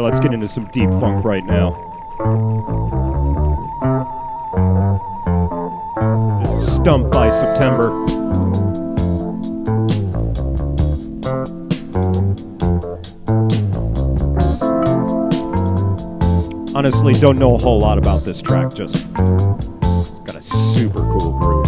Let's get into some deep funk right now. This is Stump by September. Honestly, don't know a whole lot about this track, just it's got a super cool groove.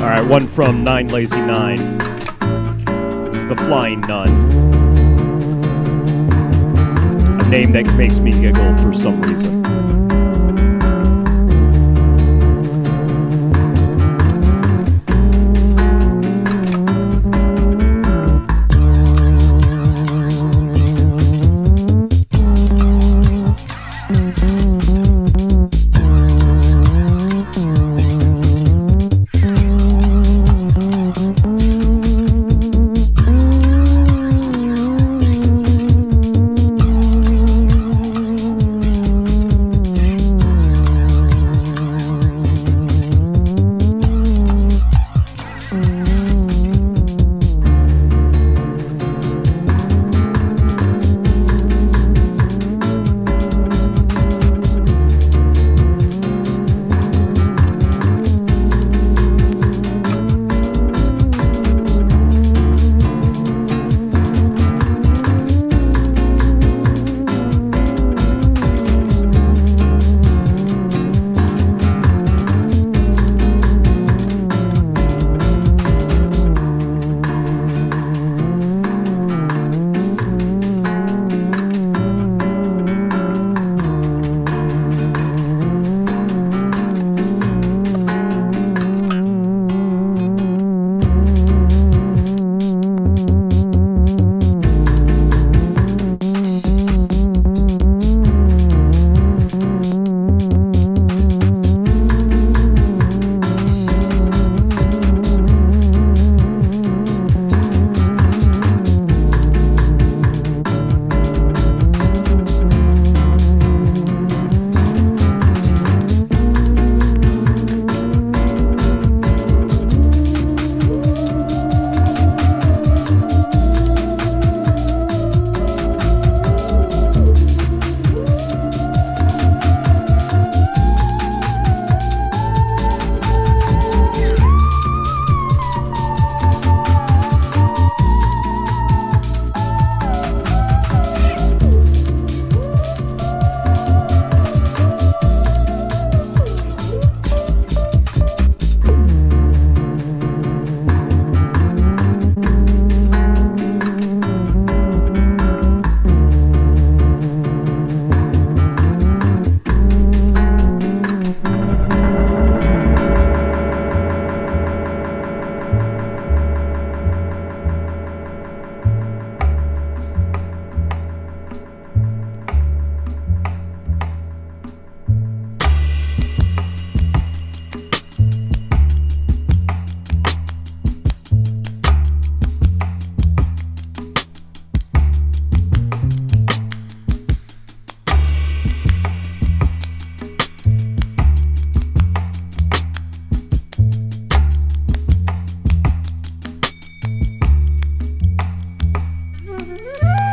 Alright, one from 9 Lazy 9. This is the Flying Nun. A name that makes me giggle for some reason.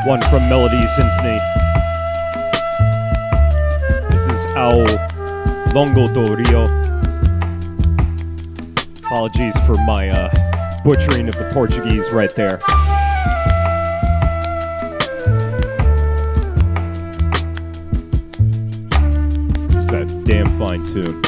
One from Melody Symphony. This is Ao Longo do Rio. Apologies for my butchering of the Portuguese right there. It's that damn fine tune.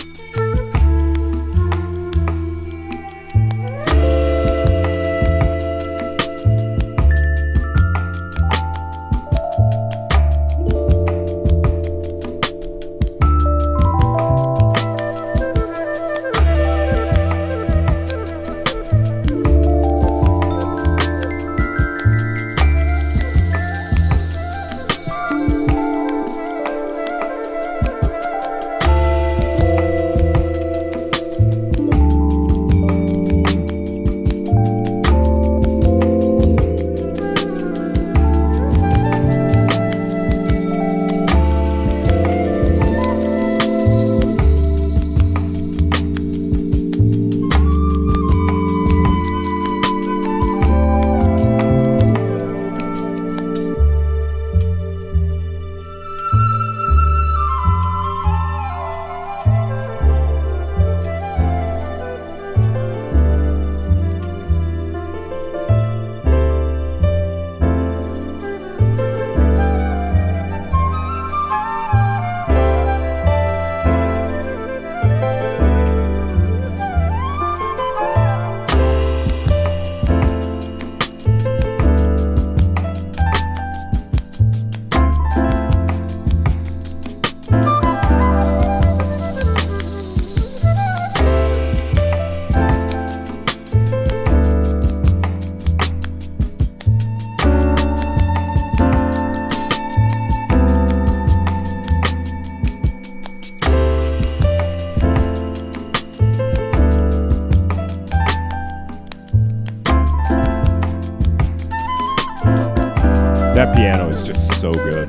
piano is just so good.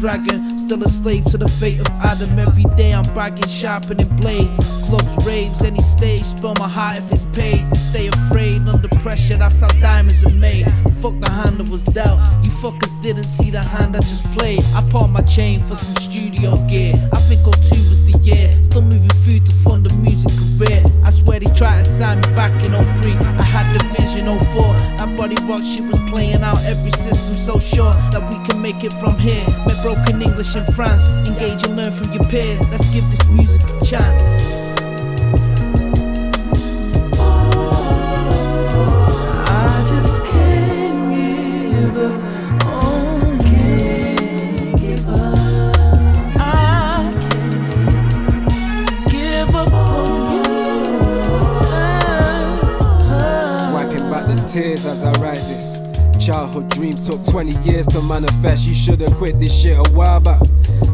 Dragon, still a slave to the fate of Adam. Every day I'm bargain shopping in blades, close raves, any stage, spell my heart if it's paid. Stay afraid, under pressure, that's how diamonds are made. Fuck the Honda was dealt, you fuckers didn't see the hand I just played. I pawned my chain for some studio gear, I think O2 was the year, still moving food to fund a music career. I swear they tried to sign me back in 03, I had the vision 04, that body rock shit was playing out every system so sure that we can make it from here. Met broken English in France, engage and learn from your peers, let's give this music a chance. Tears as I write this. Childhood dreams took 20 years to manifest. You should've quit this shit a while back.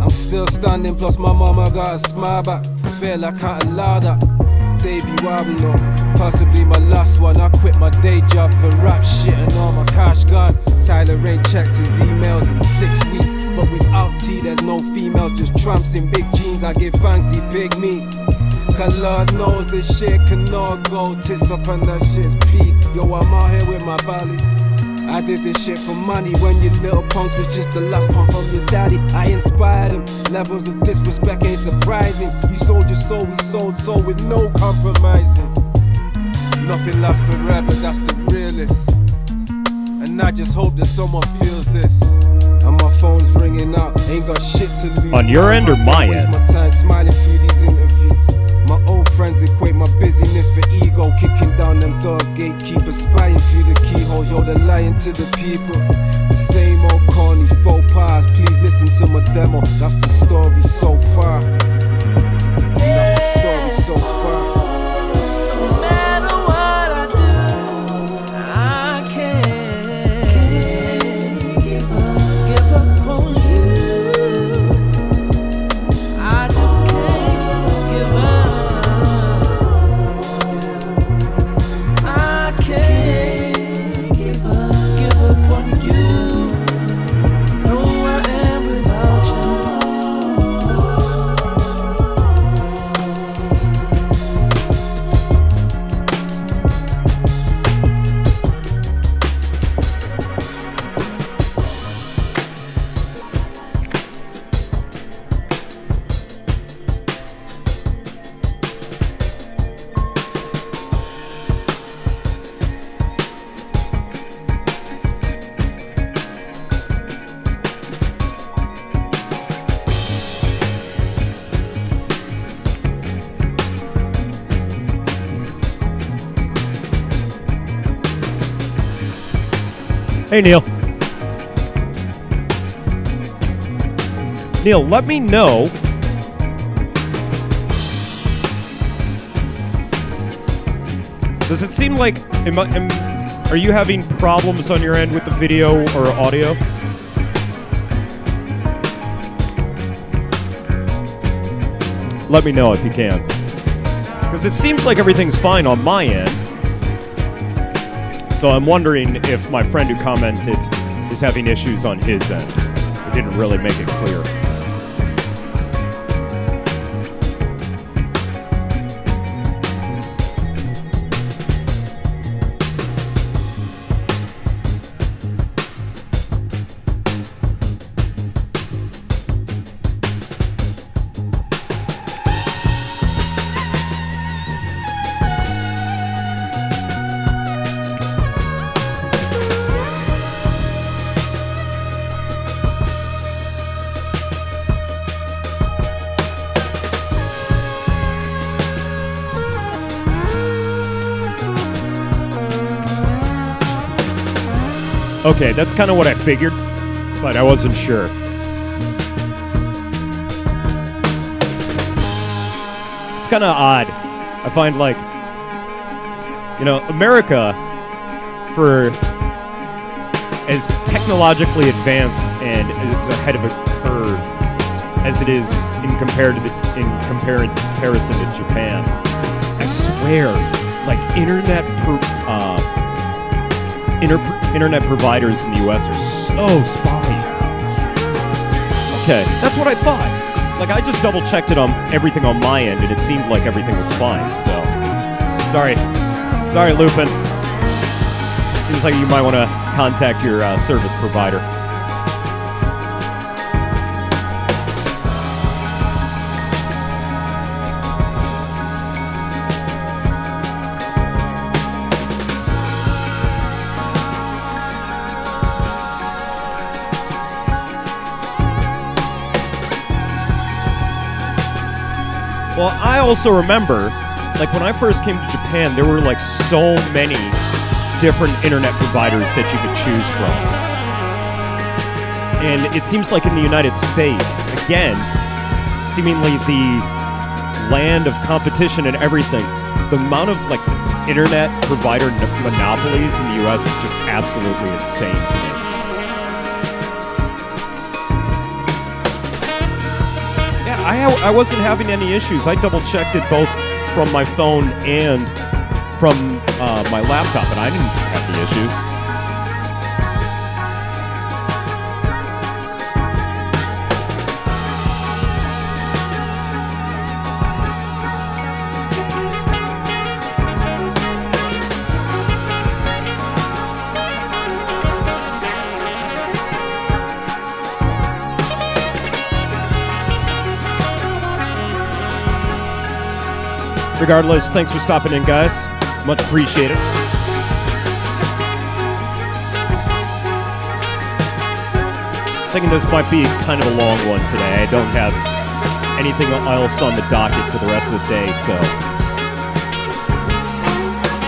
I'm still standing, plus my mama got a smile back. Feel I can't allow that. Debut album, no, possibly my last one. I quit my day job for rap shit and all my cash gone. Tyler ain't checked his emails in 6 weeks. But without T, there's no females, just tramps in big jeans. I give fancy big meat. Cause Lord knows this shit cannot go. Tits up and that shit's peak. Yo, I'm out here with my valley. I did this shit for money when your little punks was just the last punk on your daddy. I inspired him. Levels of disrespect ain't surprising. You sold your soul, we sold soul with no compromising. Nothing lasts forever, that's the realest. And I just hope that someone feels this. And my phone's ringing out, ain't got shit to lose. On your end or my end? My time smiling through these interviews. My old friends equate my busyness for ego. Kicking down them doors, gatekeepers spying through the keyholes. Yo, they're lying to the people. The same old corny faux pas. Please listen to my demo. That's the story so far. That's the story so far. Okay. Hey, Neil. Neil, let me know. Does it seem like... are you having problems on your end with the video or audio? Let me know if you can. Because it seems like everything's fine on my end. So I'm wondering if my friend who commented is having issues on his end. It didn't really make it clear. Okay, that's kind of what I figured, but I wasn't sure. It's kind of odd. I find, like, you know, America, for as technologically advanced and as ahead of a curve as it is in comparison to Japan, I swear, like, internet providers in the U.S. are so spotty. Okay, that's what I thought. Like, I just double-checked it on everything on my end, and it seemed like everything was fine, so... Sorry, Lupin. Seems like you might want to contact your service provider. Well, I also remember, like, when I first came to Japan, there were, like, so many different internet providers that you could choose from. And it seems like in the United States, again, seemingly the land of competition and everything, the amount of, like, internet provider monopolies in the U.S. is just absolutely insane to me. I wasn't having any issues. I double-checked it both from my phone and from my laptop, and I didn't have the issues. Regardless, thanks for stopping in, guys. Much appreciated. Thinking this might be kind of a long one today. I don't have anything else on the docket for the rest of the day, so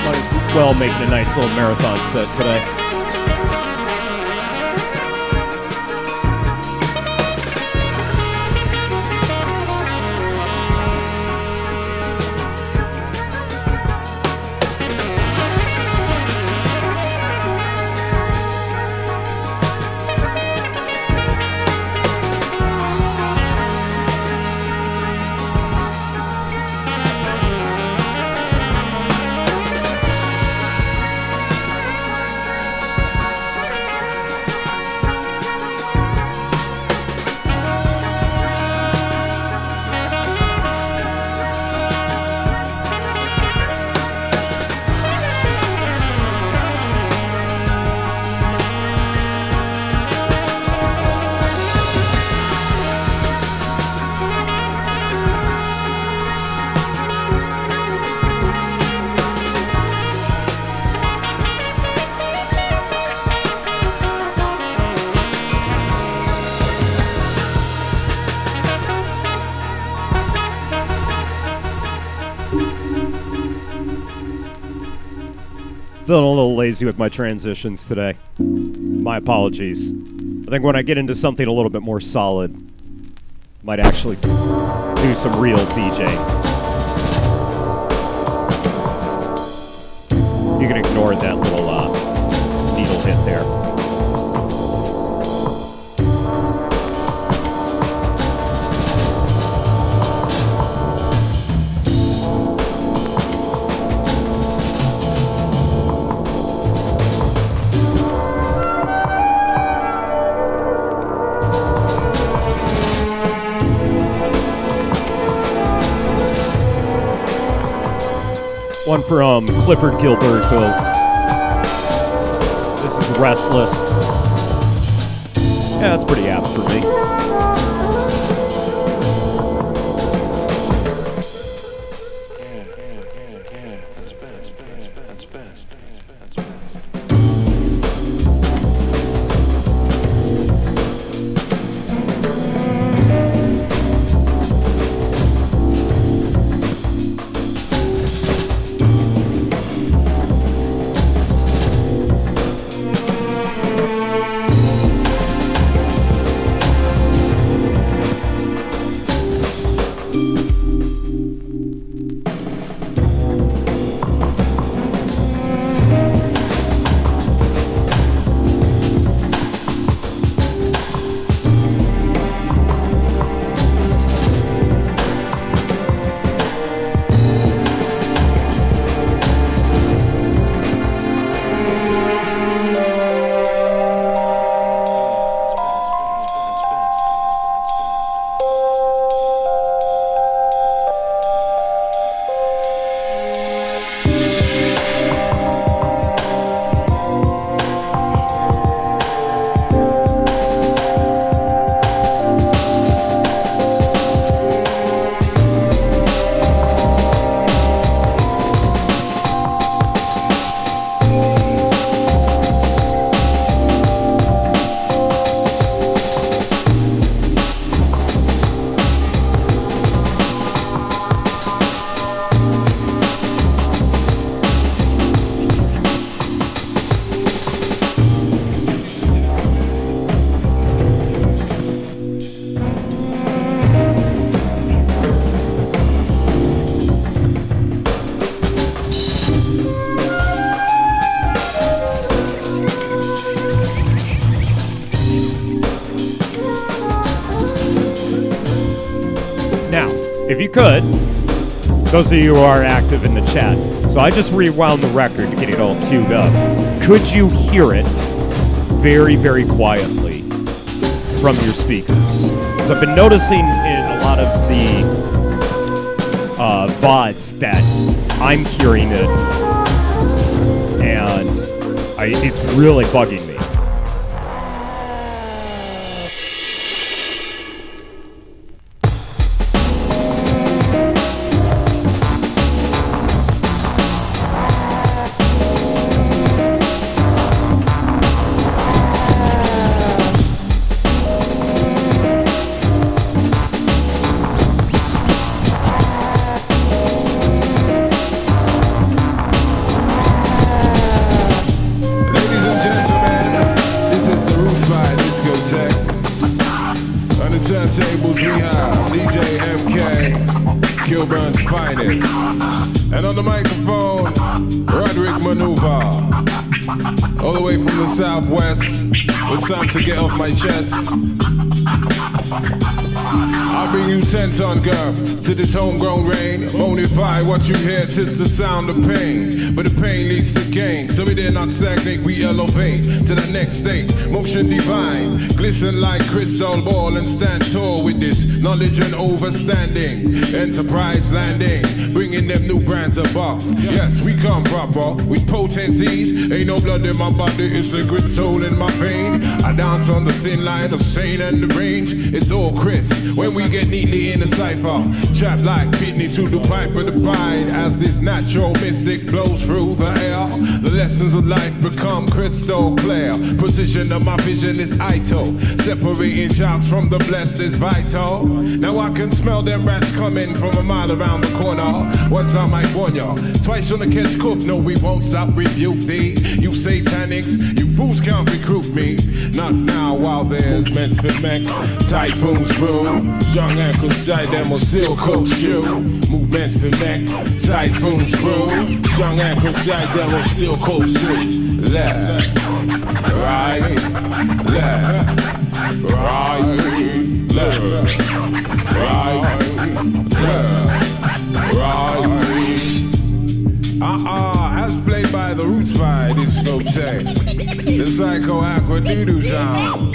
might as well make it a nice little marathon set today. Feeling a little lazy with my transitions today. My apologies. I think when I get into something a little bit more solid, might actually do some real DJing. You can ignore that little needle hit there. One from Clifford Gilbert. This is Restless. Yeah, that's pretty apt for me. If you could, those of you who are active in the chat, so I just rewound the record to get it all queued up. Could you hear it very, very quietly from your speakers? Because I've been noticing in a lot of the VODs that I'm hearing it, and it's really bugging me. To get off my chest, I bring you 10-ton girl to this homegrown rain. Bonify what you hear, tis the sound of pain, but the pain needs to gain. So we dare not stagnate, we elevate to the next state. Motion divine, glisten like crystal ball, and stand tall with this knowledge and overstanding. Enterprise landing, bringing them new brands above. Yes, we come proper with potencies. Ain't no blood in my body, it's liquid soul in my vein. I dance on the thin line of strain and the range. It's all crisp when we get neatly in the cipher. Trap like Pitney to the pipe of the bride. As this natural mystic blows through the air, the lessons of life become crystal clear. Precision of my vision is idle. Separating shouts from the blessed is vital. Now I can smell them rats coming from a mile around the corner. Once I might warn ya, twice on the catch cook. No, we won't stop, rebuke thee. You satanics, you fools can't recruit me. Not now while there's movements for Mac, typhoons room. Strong ankles, side them will still coach you. Movements for Mac, typhoons room. Strong ankles, side them will still coach you. Left, right, left, right, left, right, left, right. As played by the Roots Vibe, it's no check. The Psycho Aqua Doodoo Zone.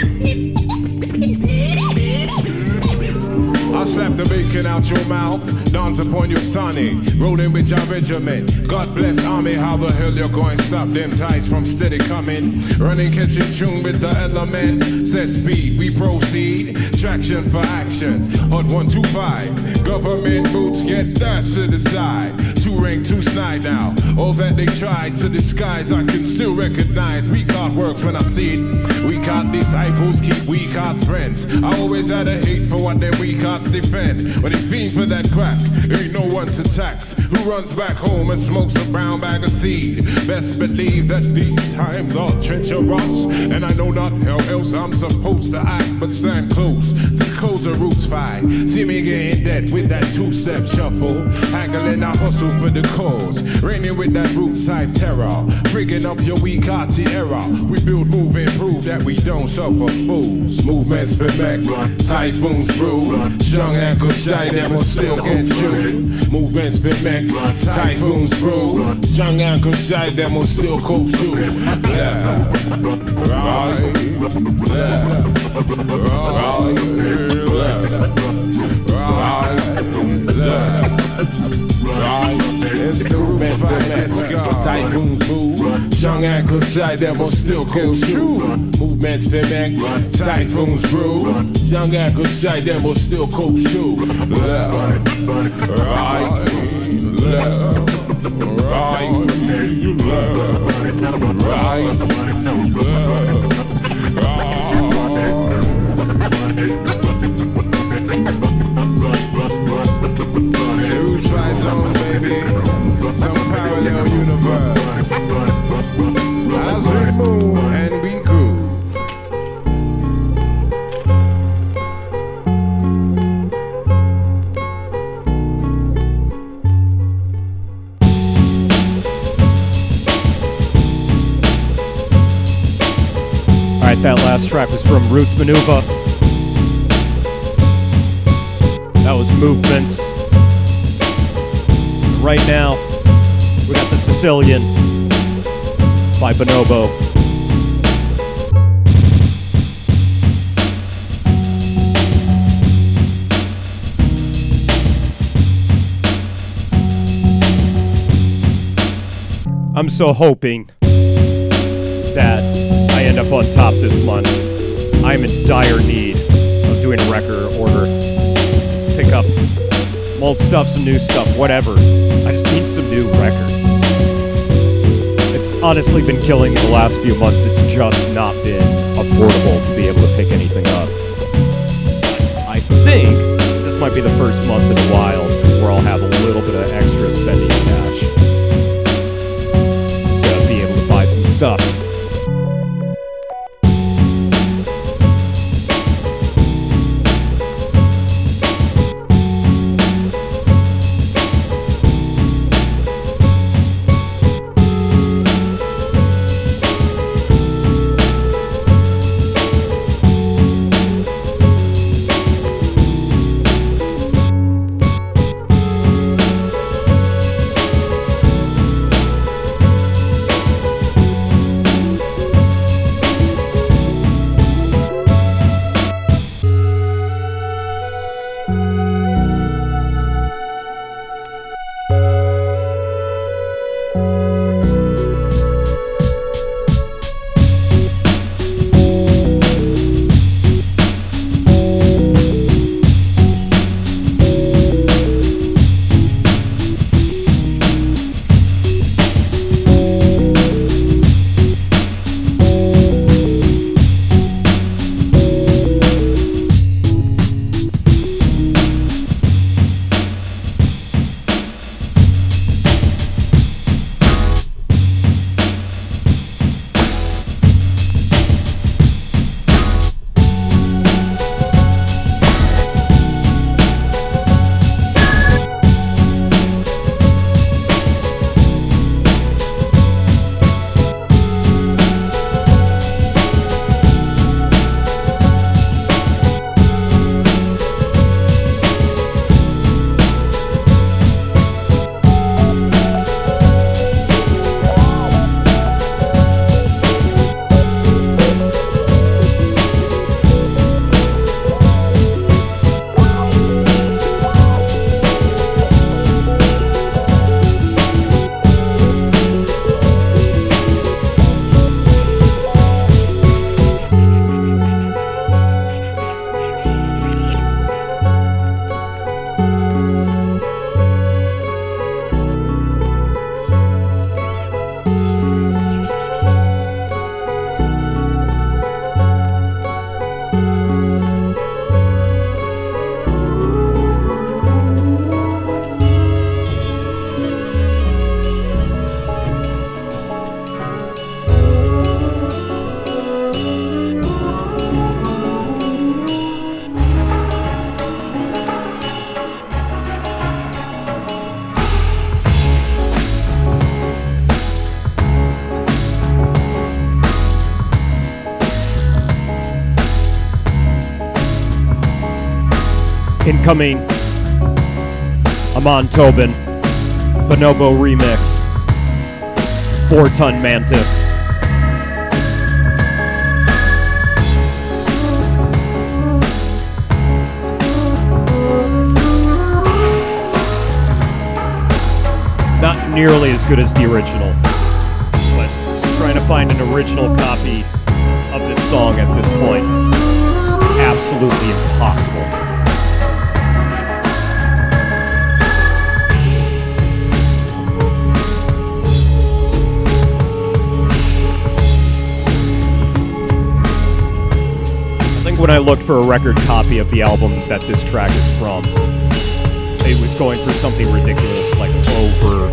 I slap the bacon out your mouth, dance upon your sonic, rolling with your regiment. God bless army, how the hell you're going to stop them tights from steady coming? Running, catching tune with the element. Set speed, we proceed. Traction for action. Hot 125. Government boots get dashed to the side. Two ring, two snide now. All that they tried to disguise, I can still recognize. Weak art works when I see it. Weak art disciples keep weak arts friends. I always had a hate for what them weak arts defend. When they fiend for that crap, ain't no one to tax. Who runs back home and smokes a brown bag of seed? Best believe that these times are treacherous, and I know not how else I'm supposed to act. But stand close to close the Roots fight. See me getting dead with that two-step shuffle. Haggling, I hustle for the cause. Raining with that Roots type terror. Frigging up your weak arty era. We build, move, and prove that we don't suffer fools. Movements for back, typhoons through. Strong ankle shy, that will still get you. Movements Vimec, typhoons through. Young ankle side, them will still coach you. Left, right, left, right, left, right, left, right. It's the Roots Vibe, typhoons through. Young ankle side, them will still coach you. Movements Vimec, typhoons through. Young ankle side, them will still coach you. Left, right, left, right, left, right. Who's right zone, baby? Some parallel universe. As we move and we groove. That last track was from Roots Manuva. That was Movements. Right now, we got the Sicilian by Bonobo. I'm so hoping that I end up on top this month. I'm in dire need of doing a record order. Pick up some old stuff, some new stuff, whatever. I just need some new records. It's honestly been killing me the last few months. It's just not been affordable to be able to pick anything up. I think this might be the first month in a while where I'll have a little bit of extra spending cash to be able to buy some stuff. Incoming Amon Tobin Bonobo Remix, Four Ton Mantis. Not nearly as good as the original, but trying to find an original copy of this song at this point is absolutely impossible. When I looked for a record copy of the album that this track is from, it was going for something ridiculous, like over, I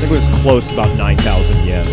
think it was close to about 9,000 yen.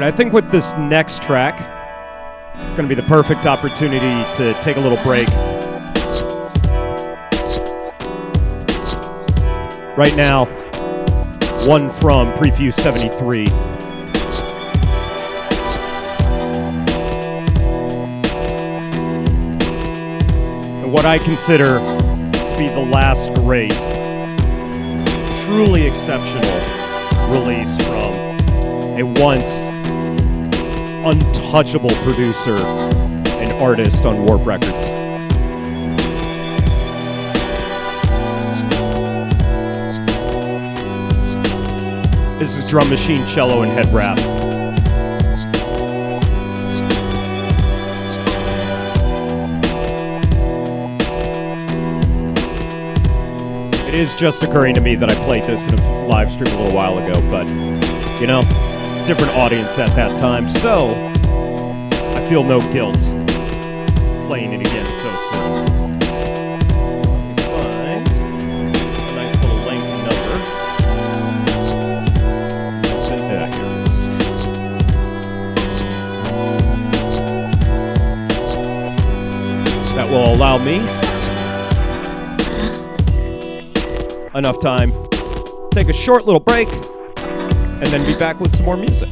I think with this next track, it's going to be the perfect opportunity to take a little break. Right now, one from Prefuse 73. And what I consider to be the last great, truly exceptional release from a once untouchable producer and artist on Warp Records. This is drum machine, cello, and head wrap. It is just occurring to me that I played this in a live stream a little while ago, but, you know, different audience at that time, so I feel no guilt playing it again so soon. Fine. Nice little lengthy number. Yeah, here it is. That will allow me enough time to take a short little break. and then be back with some more music.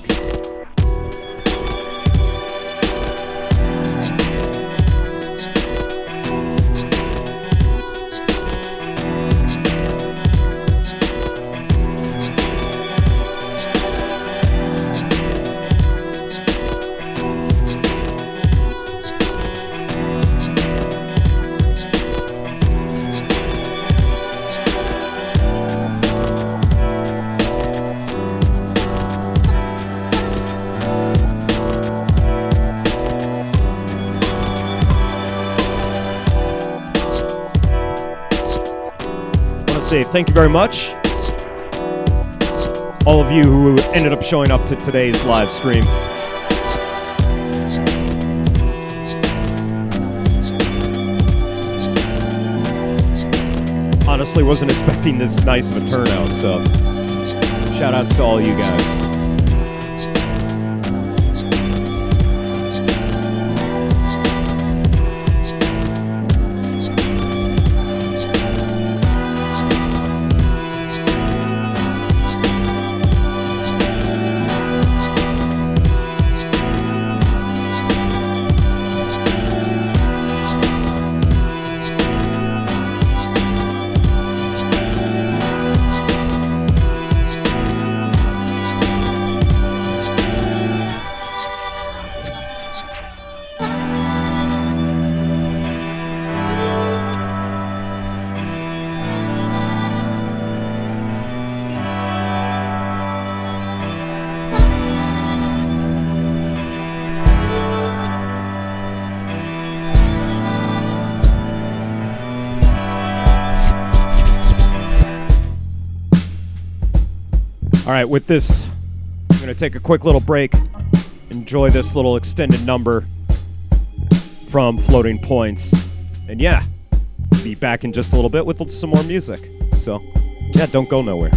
Thank you very much, all of you who ended up showing up to today's live stream. Honestly, wasn't expecting this nice of a turnout, so shout outs to all you guys. Alright, with this, I'm going to take a quick little break, enjoy this little extended number from Floating Points, and yeah, be back in just a little bit with some more music, so yeah, don't go nowhere.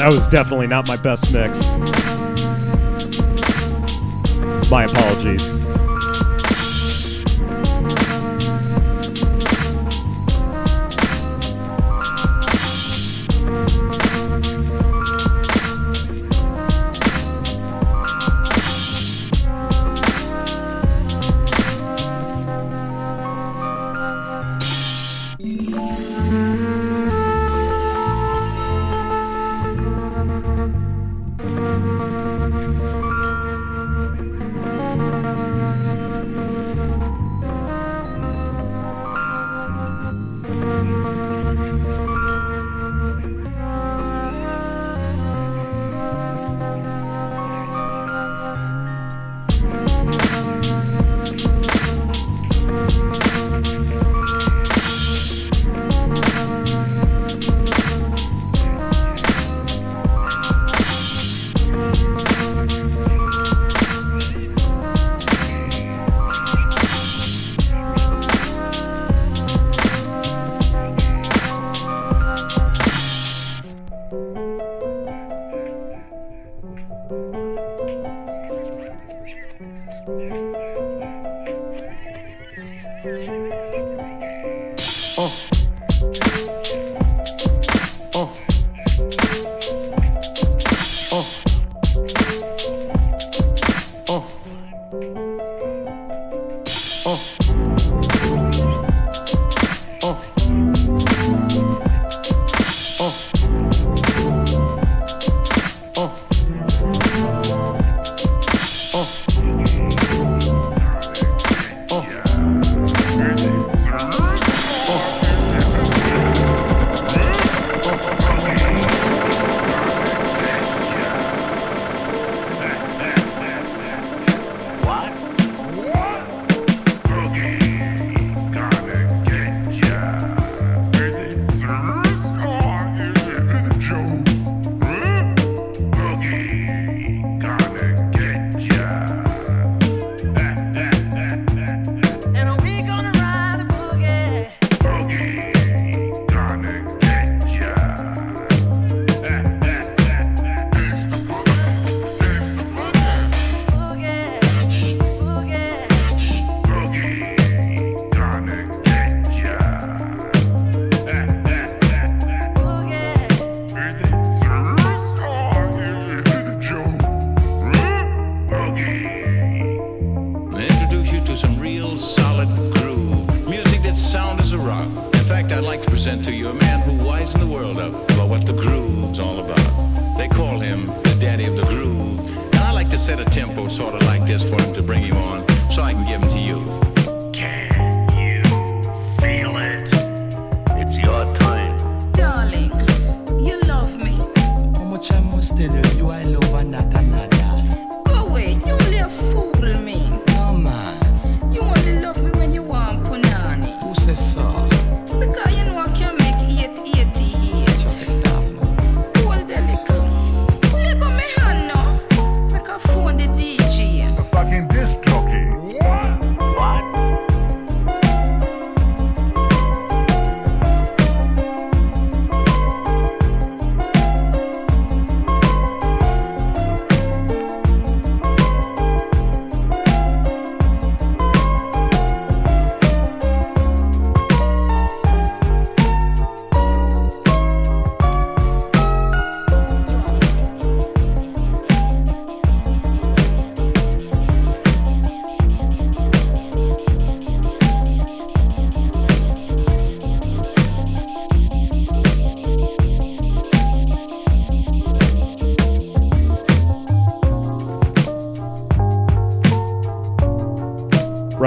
That was definitely not my best mix. My apologies.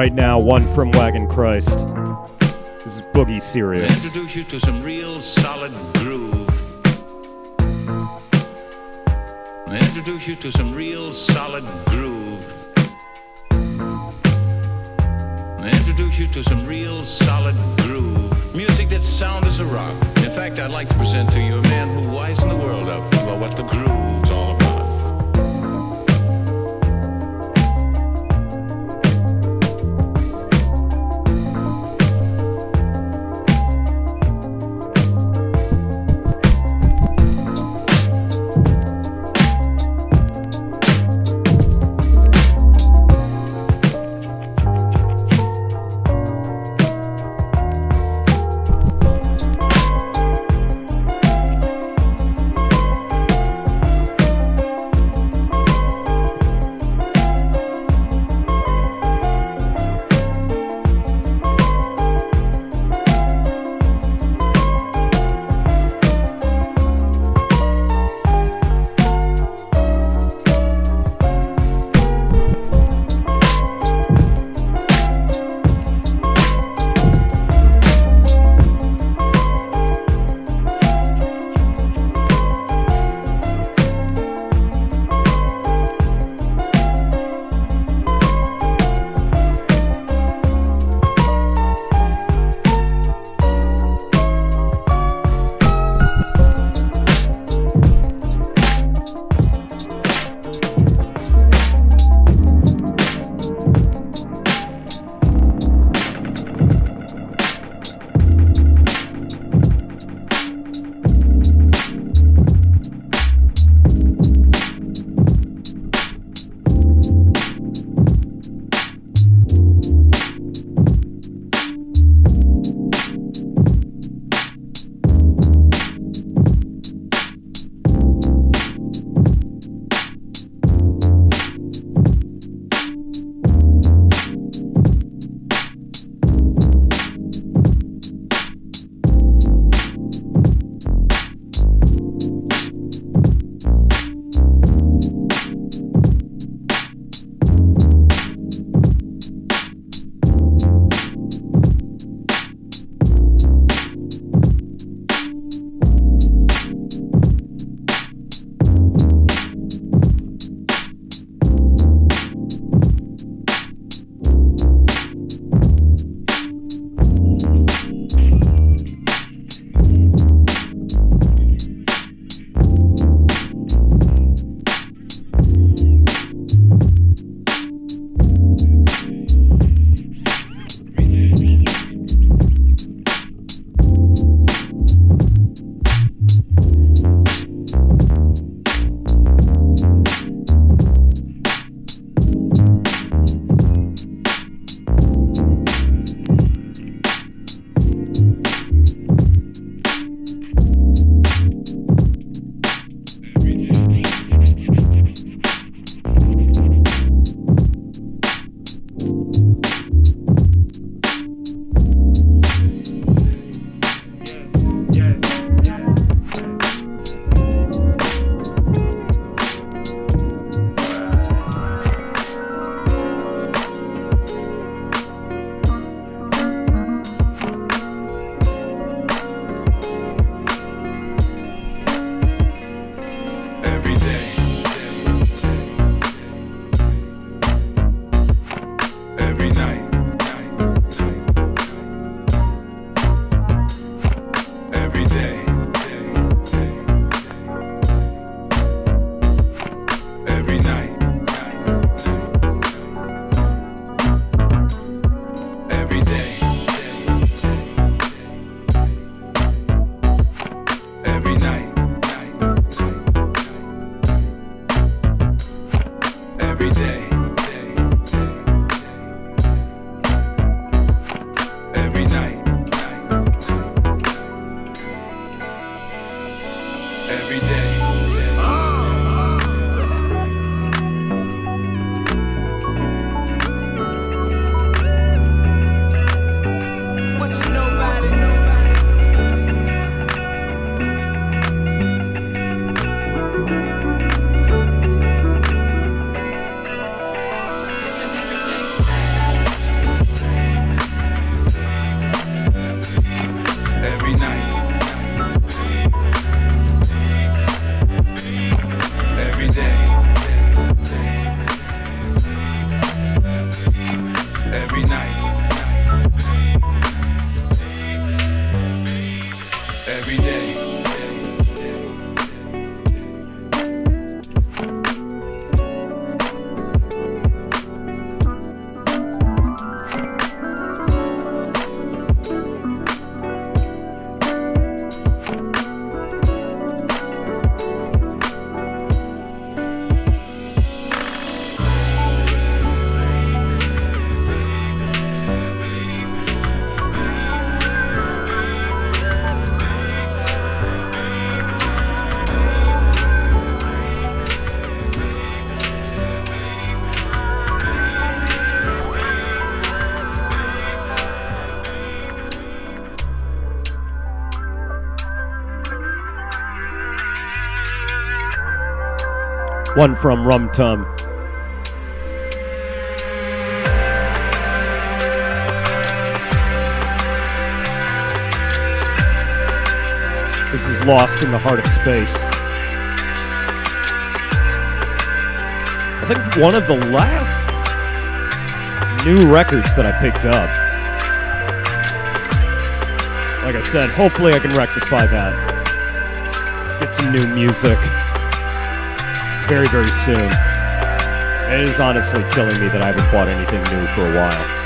Right now, one from Wagon Christ. This is Boogie Serious. Introduce you to some real solid groove. Introduce you to some real solid groove. Introduce you to some real solid groove. Music that's sound as a rock. In fact, I'd like to present to you a man who wisens the world up about what the groove's all about. every night, every day. Every night, every day, one from Rum Tum. This is Lost in the Heart of Space. I think one of the last new records that I picked up. Like I said, hopefully I can rectify that. Get some new music very, very soon. It is honestly killing me that I haven't bought anything new for a while.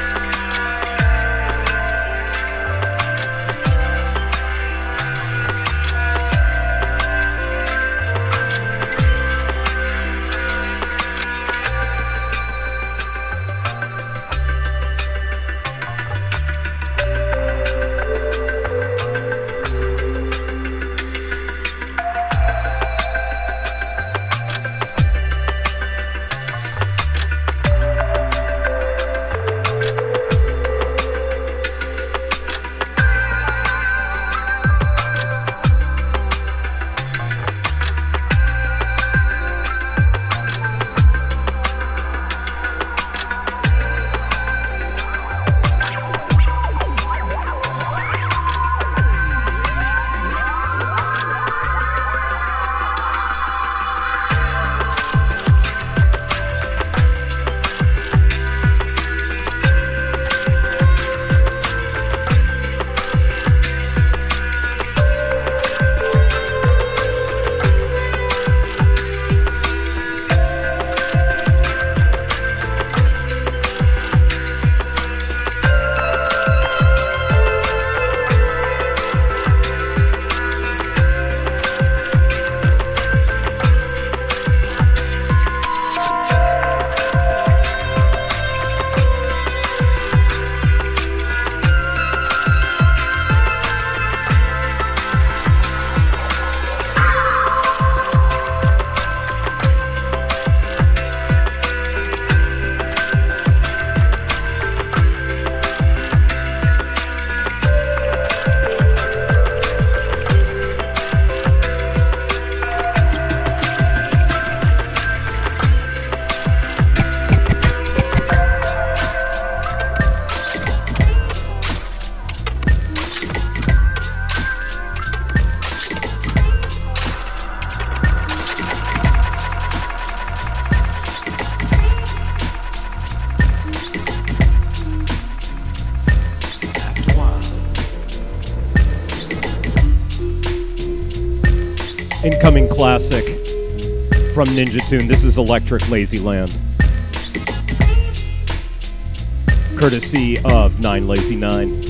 Incoming classic from Ninja Tune. This is Electric Lazyland, courtesy of 9 Lazy 9.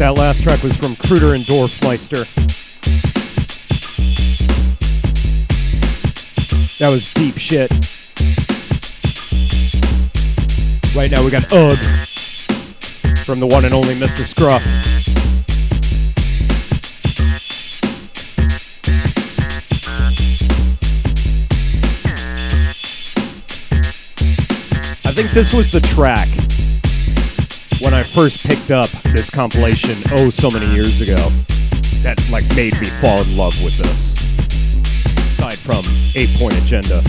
right, that last track was from Kruder and Dorfmeister. That was deep shit. Right now we got Ugg from the one and only Mr. Scruff. I think this was the track when I first picked up this compilation, oh, so many years ago, that like made me fall in love with this. Aside from 8 Point Agenda.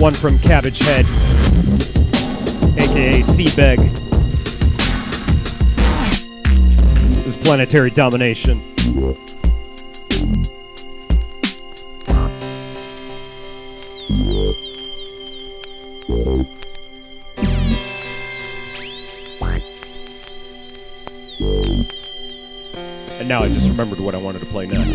One from Cabbage Head, a.k.a. Seabeg. This is Planetary Domination. And now I just remembered what I wanted to play next.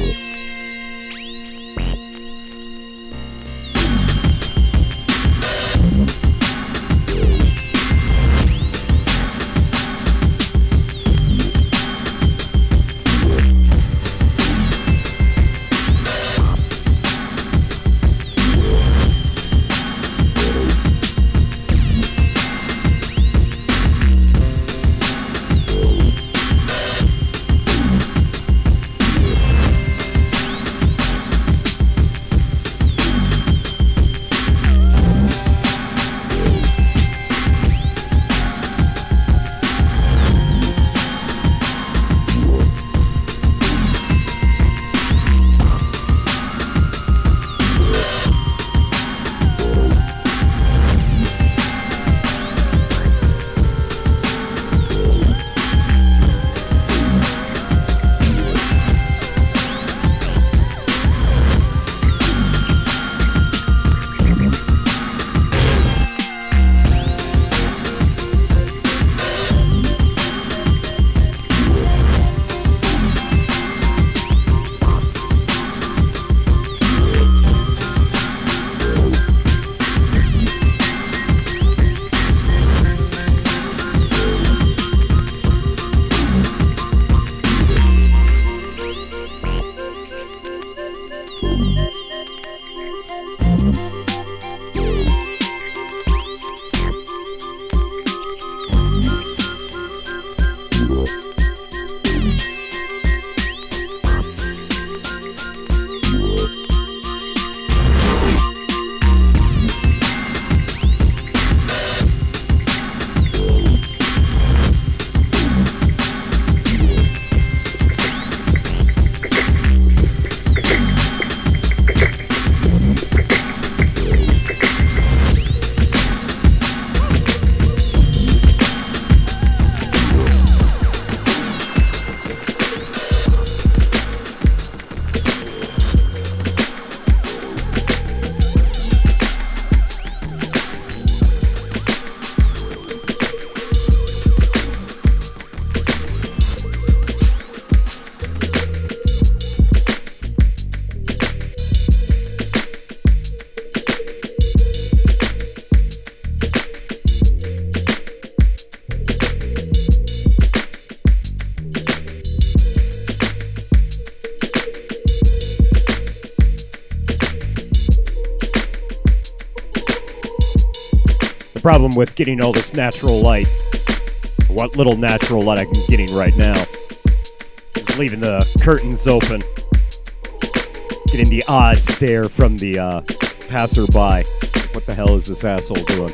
problem with getting all this natural light, what little natural light I'm getting right now, is leaving the curtains open, getting the odd stare from the passerby. What the hell is this asshole doing?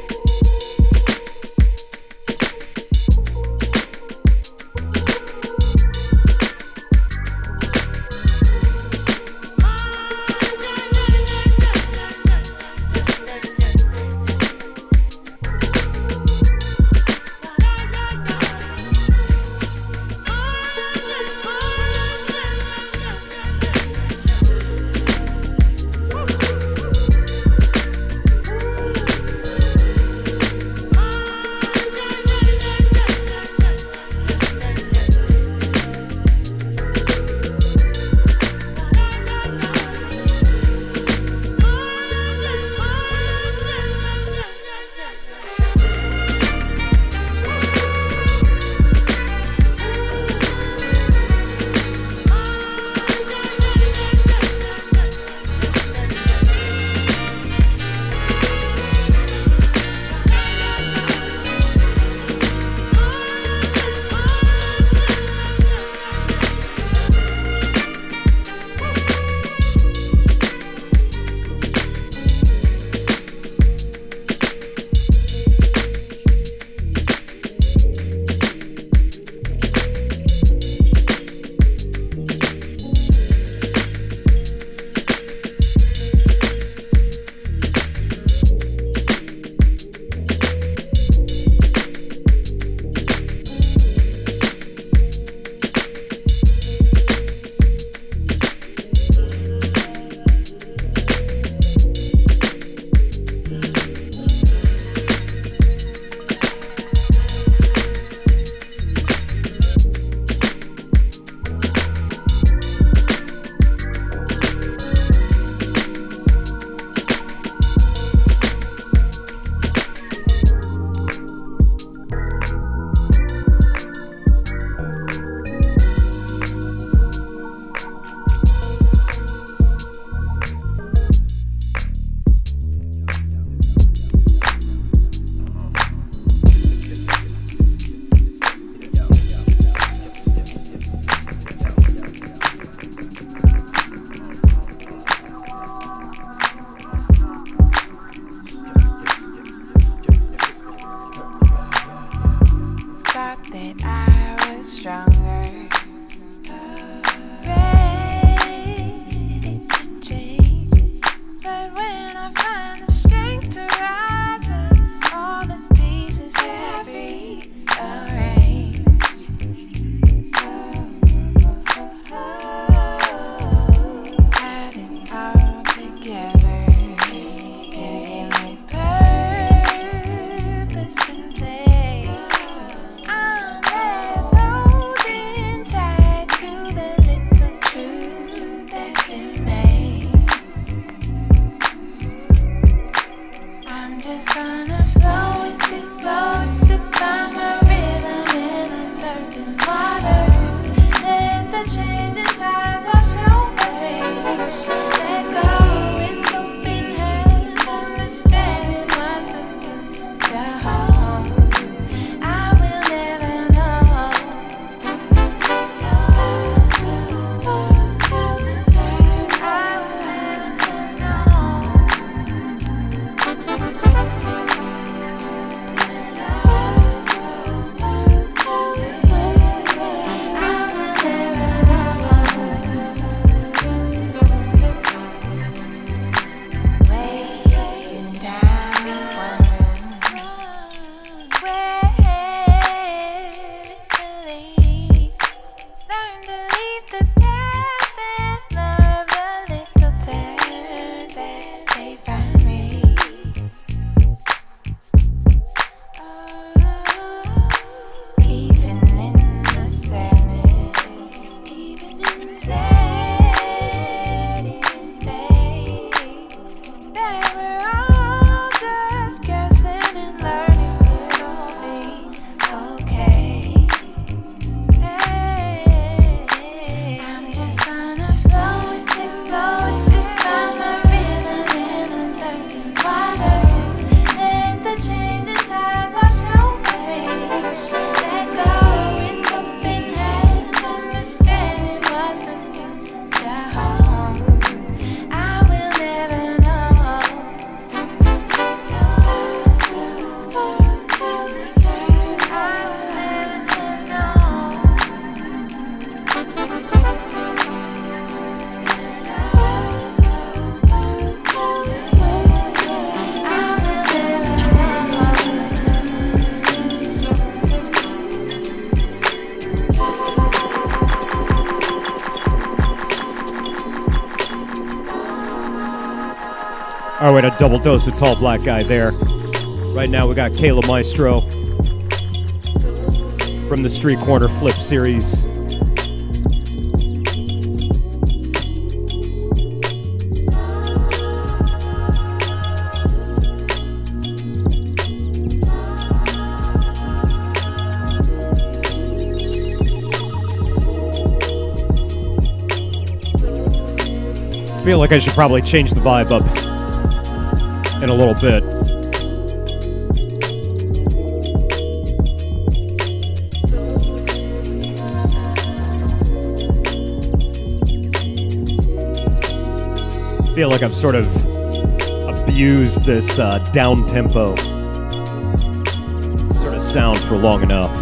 Changes All right, a double dose of Tall Black Guy there. Right now we got Caleb Maestro from the Street Corner Flip Series. I feel like I should probably change the vibe up in a little bit. I feel like I've sort of abused this down-tempo sort of sound for long enough.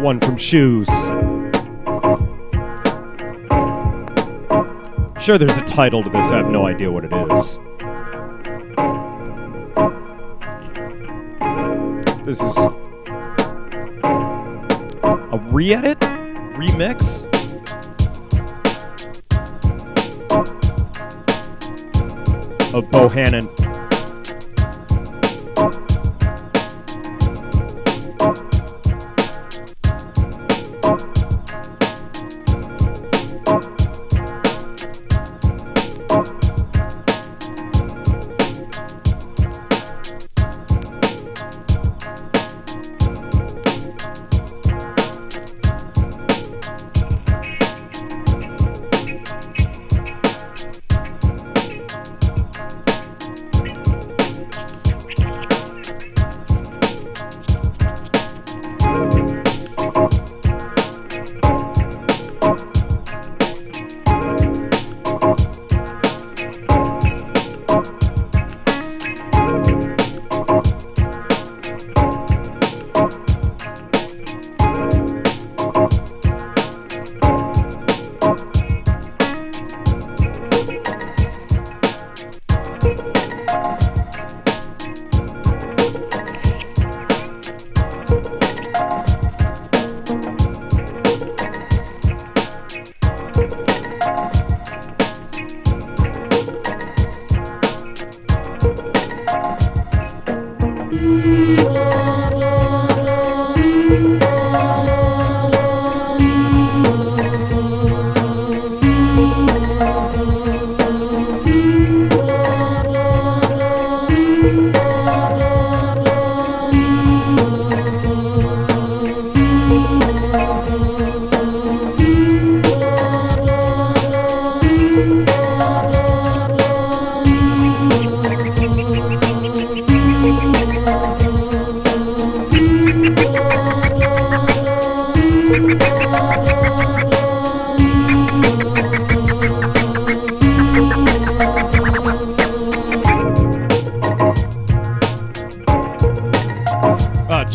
One from Shoes. Sure, there's a title to this. I have no idea what it is. This is a re-edit? Remix? Of Bohannon.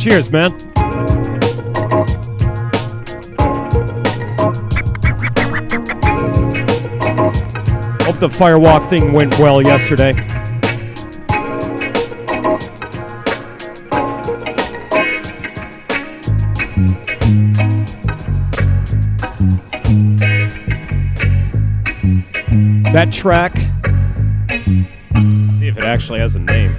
Cheers, man. Hope the Firewalk thing went well yesterday. That track, see if it actually has a name.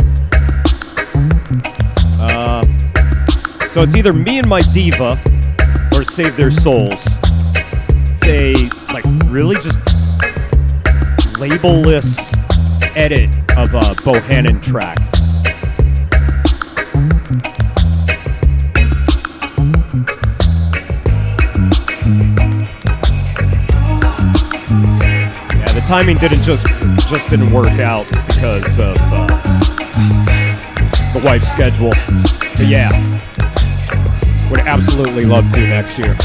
So it's either Me and My Diva or Save Their Souls. It's a, like, really just label-less edit of a Bohannon track. Yeah, the timing just didn't work out because of the wife's schedule. But yeah. Would absolutely love to next year.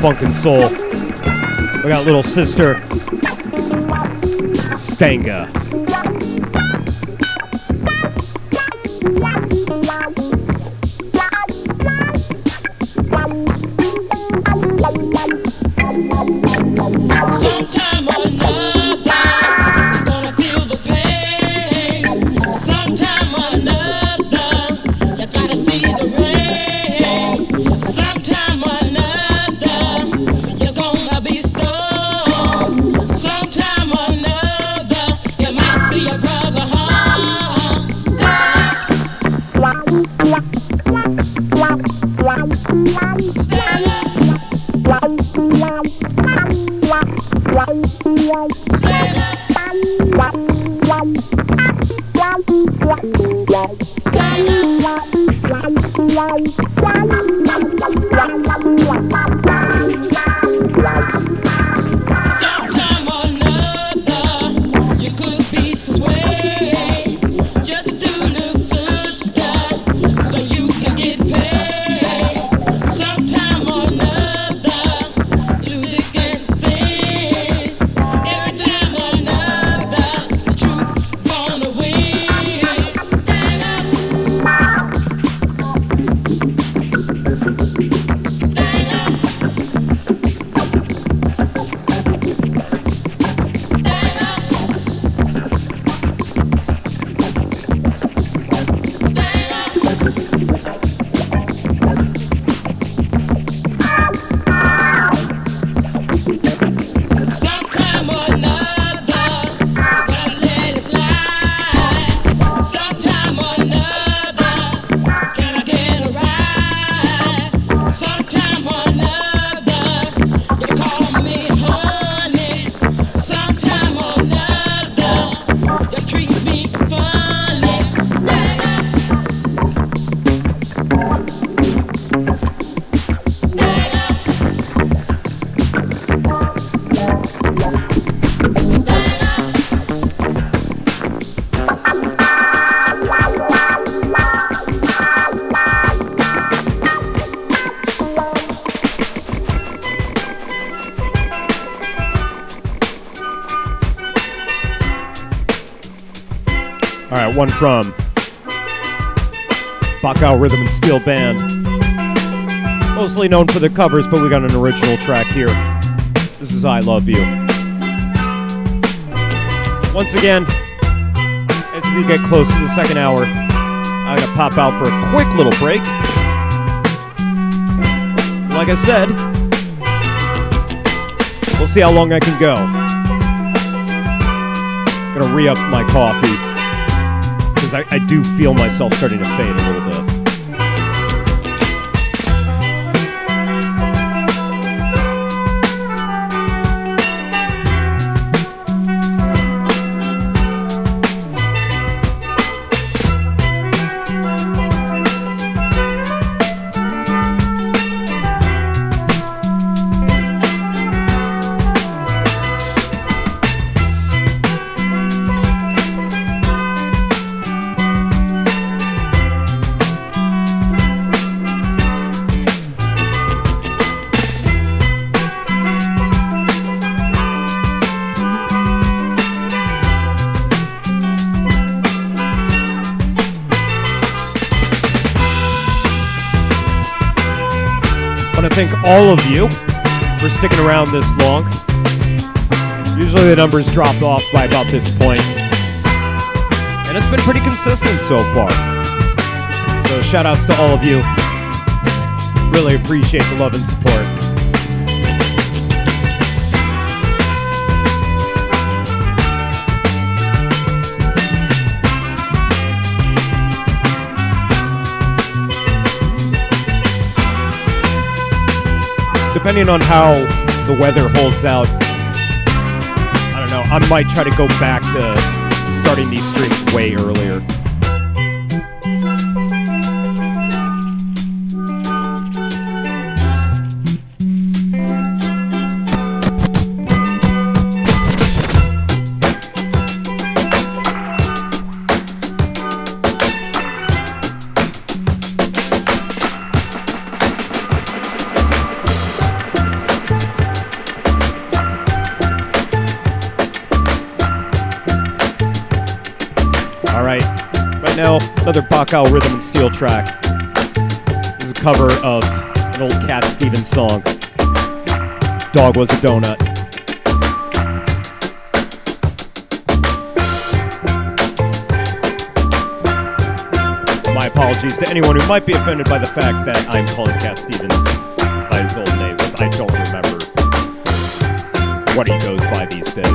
Funk and soul. We got Little Sister Stanga. One from Bacow Rhythm and Steel Band, mostly known for the covers, but we got an original track here. This is I Love You. Once again, as we get close to the second hour, I'm going to pop out for a quick little break. Like I said, we'll see how long I can go. I'm going to re-up my coffee. I do feel myself starting to fade a little bit. Thank all of you for sticking around this long. Usually the numbers dropped off by about this point, and it's been pretty consistent so far. So shout outs to all of you. Really appreciate the love and support. Depending on how the weather holds out, I don't know, I might try to go back to starting these streams way earlier. Another Bacow Rhythm and Steel track. This is a cover of an old Cat Stevens song, Dog Was a Donut. My apologies to anyone who might be offended by the fact that I'm calling Cat Stevens by his old name, because I don't remember what he goes by these days.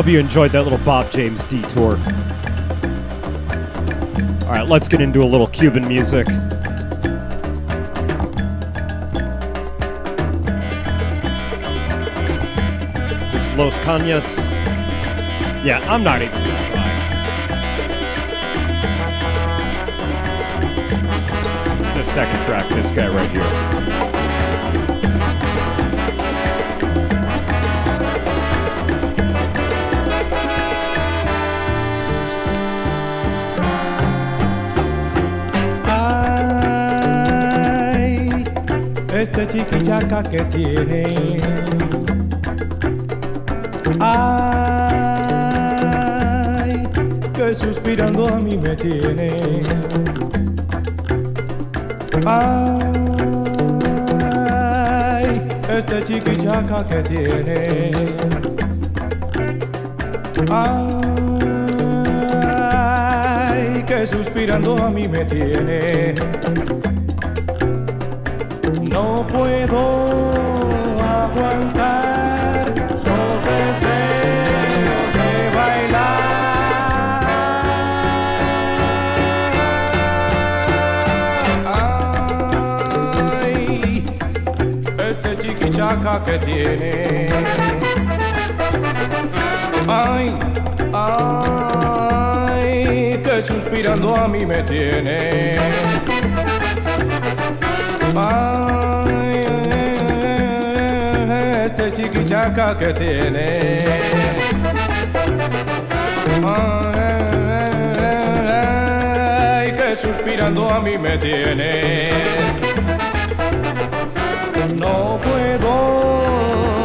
Hope you enjoyed that little Bob James detour. All right, let's get into a little Cuban music. This is Los Cañas. Yeah, I'm not even gonna lie. This is the second track, this guy right here. Chiquichaca que tiene, ay, que suspirando a mí me tiene, ay, esta chiquichaca que tiene, ay, que suspirando a mí me tiene. No puedo aguantar los deseos de bailar. Ay, este chiquichaca que tiene. Ay, ay, que suspirando a mí me tiene. Ay, chiquichaca que tiene, ay, que suspirando a mí me tiene. No puedo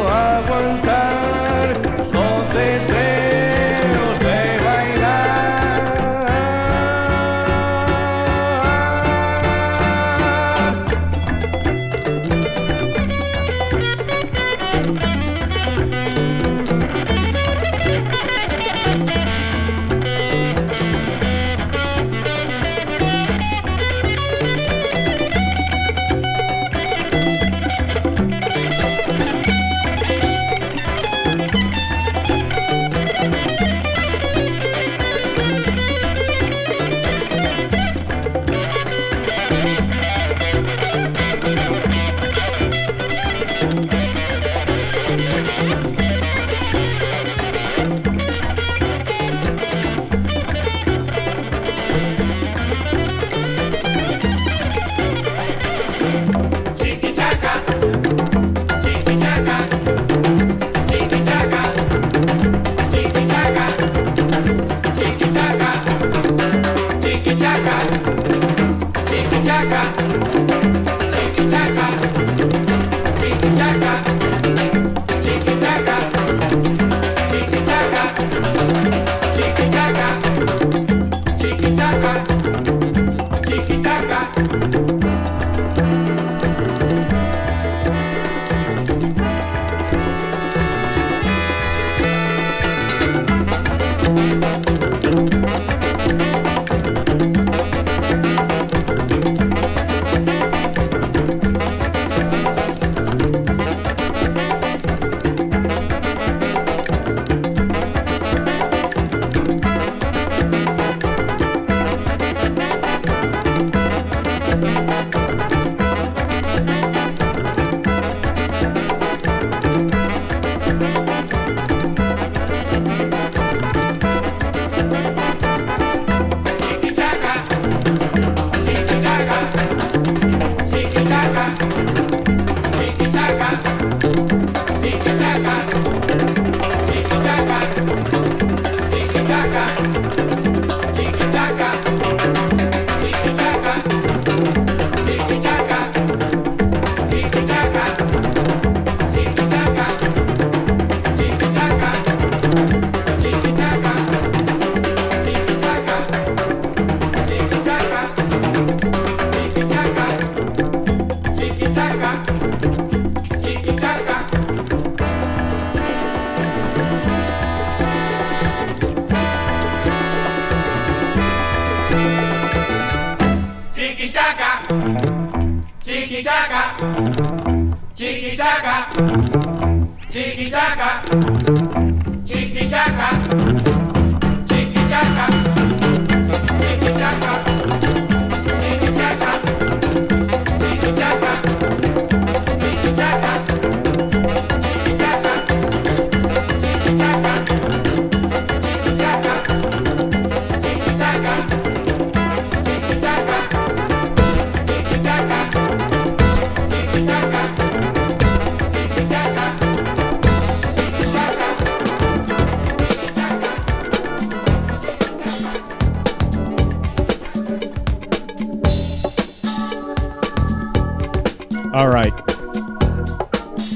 aguantar los deseos de bailar.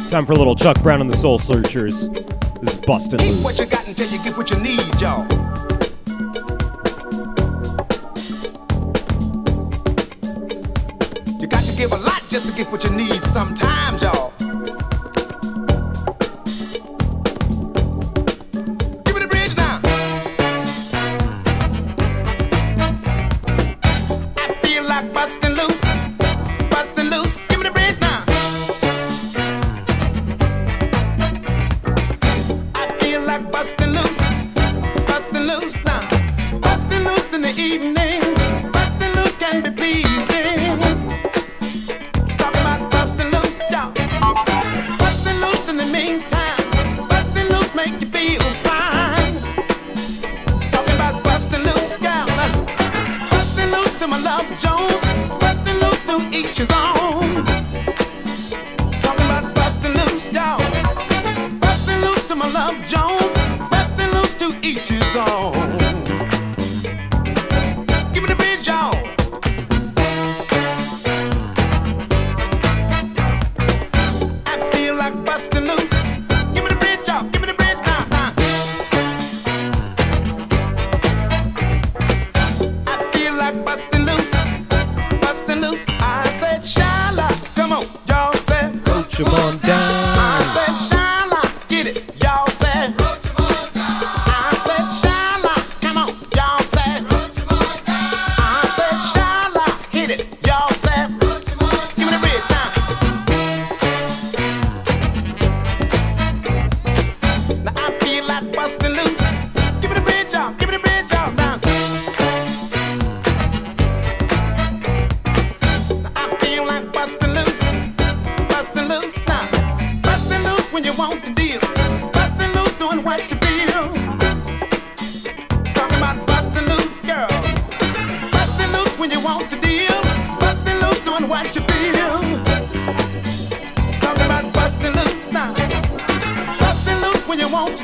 Time for a little Chuck Brown and the Soul Searchers. This is Bustin' Loose. Keep what you got until you get what you need, y'all. You got to give a lot just to get what you need sometimes, y'all. Bustin' loose now. Bustin' loose.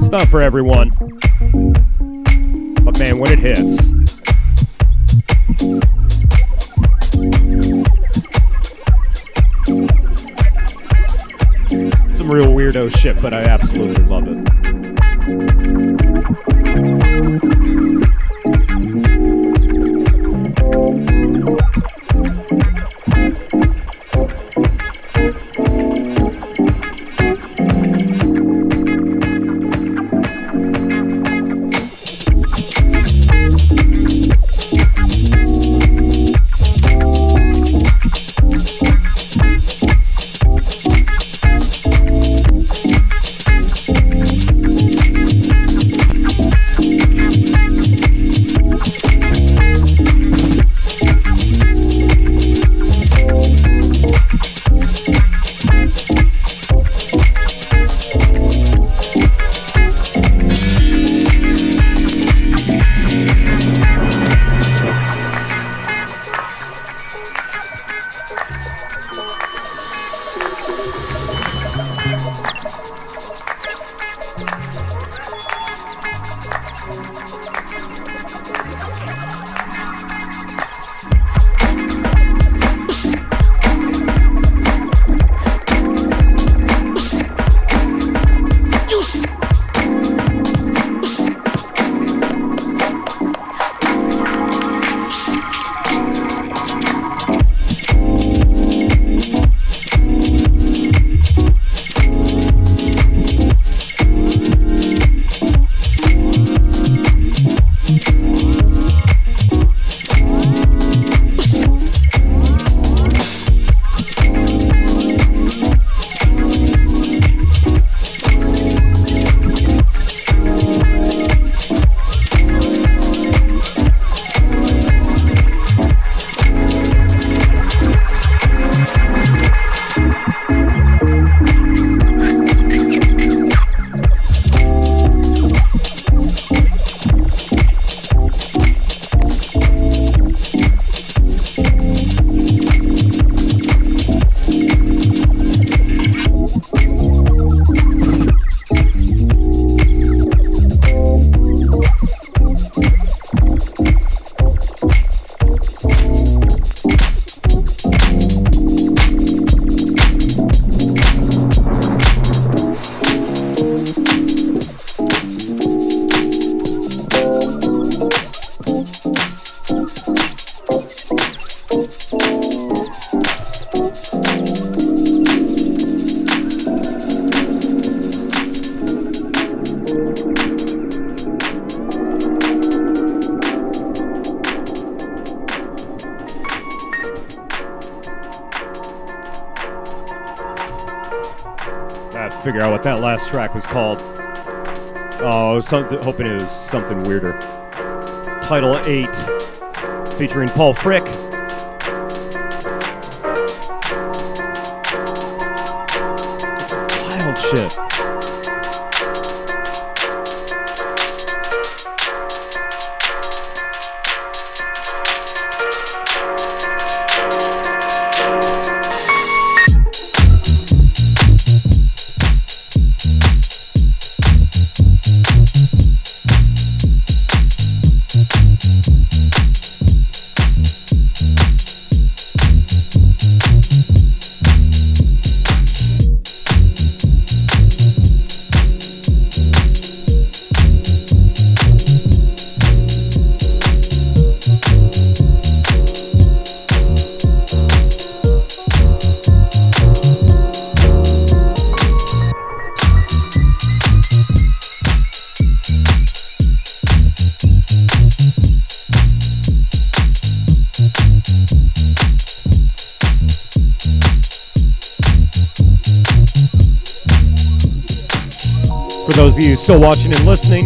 It's not for everyone, but man, when it hits. Some real weirdo shit, but I absolutely love it. What that last track was called. Oh, I was hoping it was something weirder. Title 8, featuring Paul Frick. Wild shit. Those of you still watching and listening,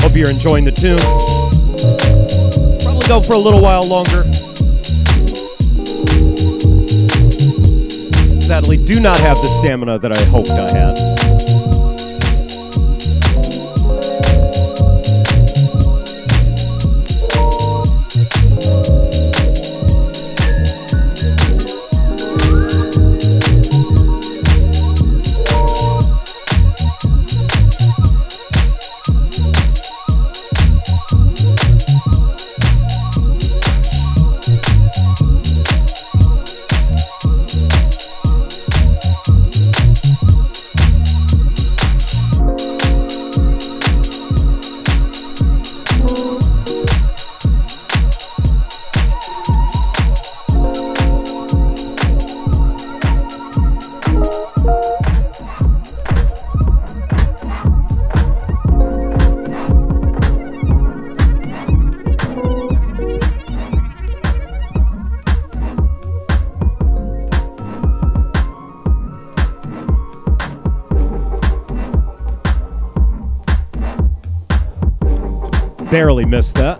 hope you're enjoying the tunes. Probably go for a little while longer. sadly do not have the stamina that I hoped I had. Barely missed that.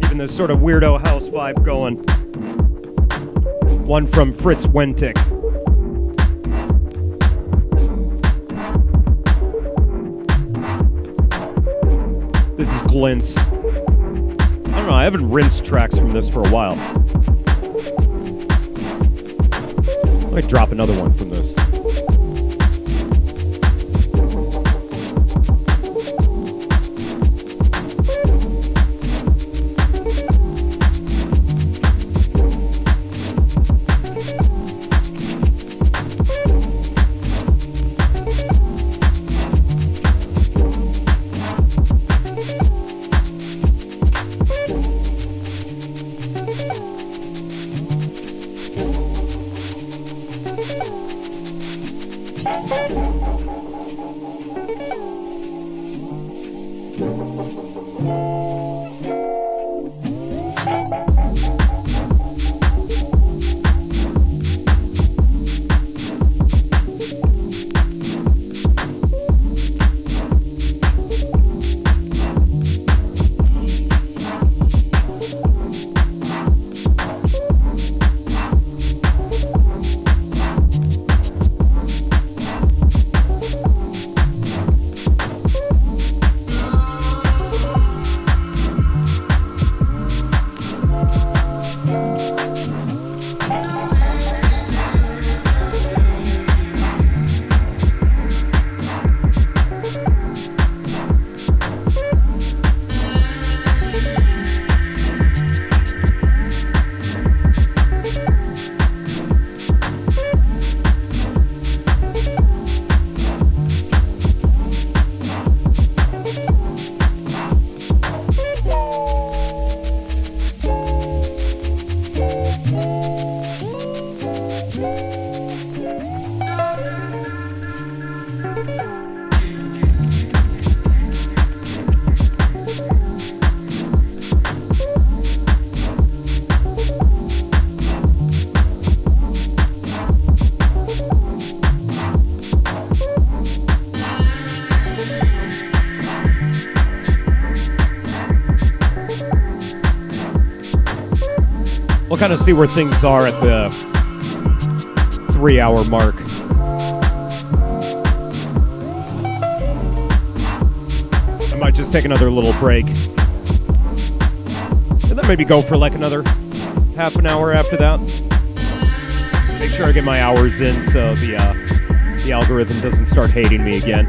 Giving this sort of weirdo house vibe going. One from Fritz Wentick. This is Glintz. I haven't rinsed tracks from this for a while. Let me drop another one from this. Kind of see where things are at the 3-hour mark. I might just take another little break. And then maybe go for like another half an hour after that. Make sure I get my hours in so the algorithm doesn't start hating me again.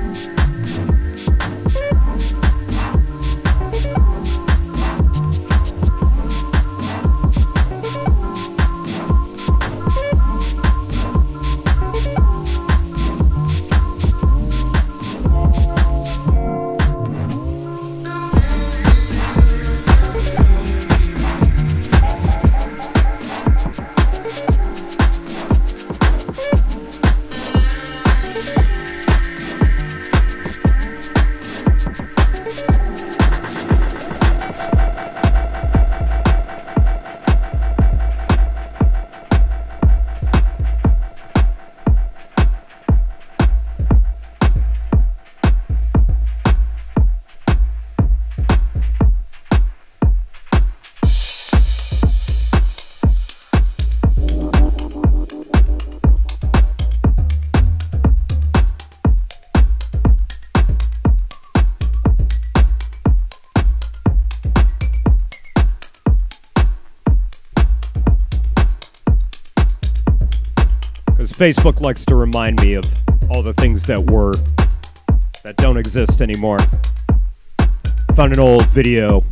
Because Facebook likes to remind me of all the things that were, that don't exist anymore. Found an old video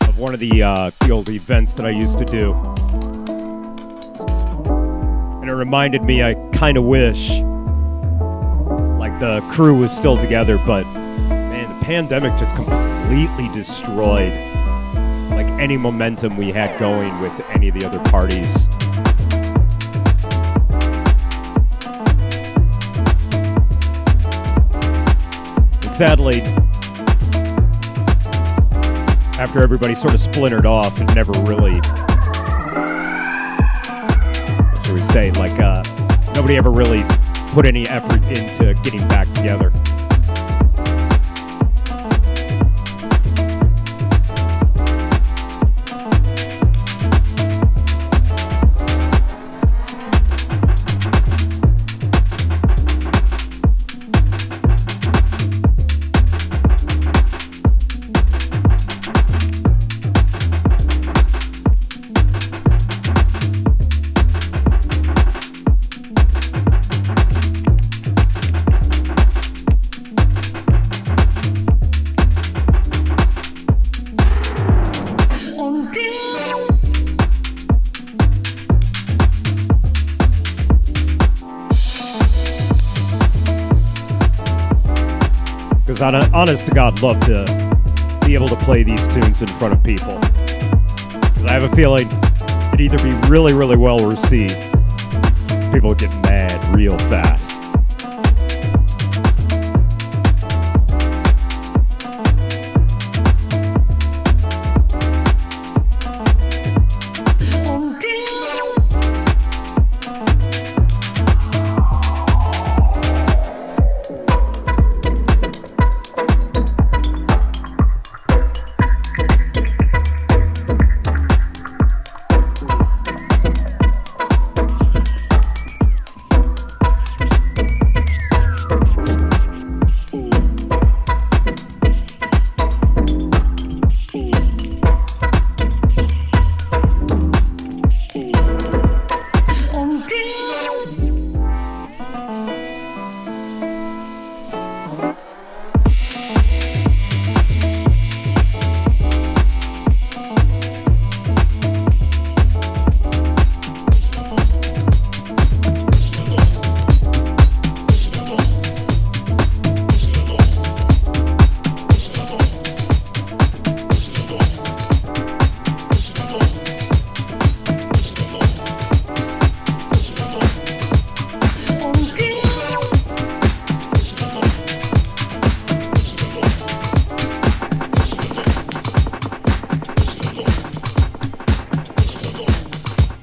of one of the old events that I used to do. And it reminded me, I kind of wish, like, the crew was still together, but man, the pandemic just completely destroyed, like, any momentum we had going with any of the other parties. Sadly, after everybody sort of splintered off and never really, what should we say, like, nobody ever really put any effort into getting back together. I'd honest to God love to be able to play these tunes in front of people. Because I have a feeling it'd either be really, really well received, people would get mad real fast.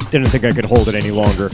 Didn't think I could hold it any longer.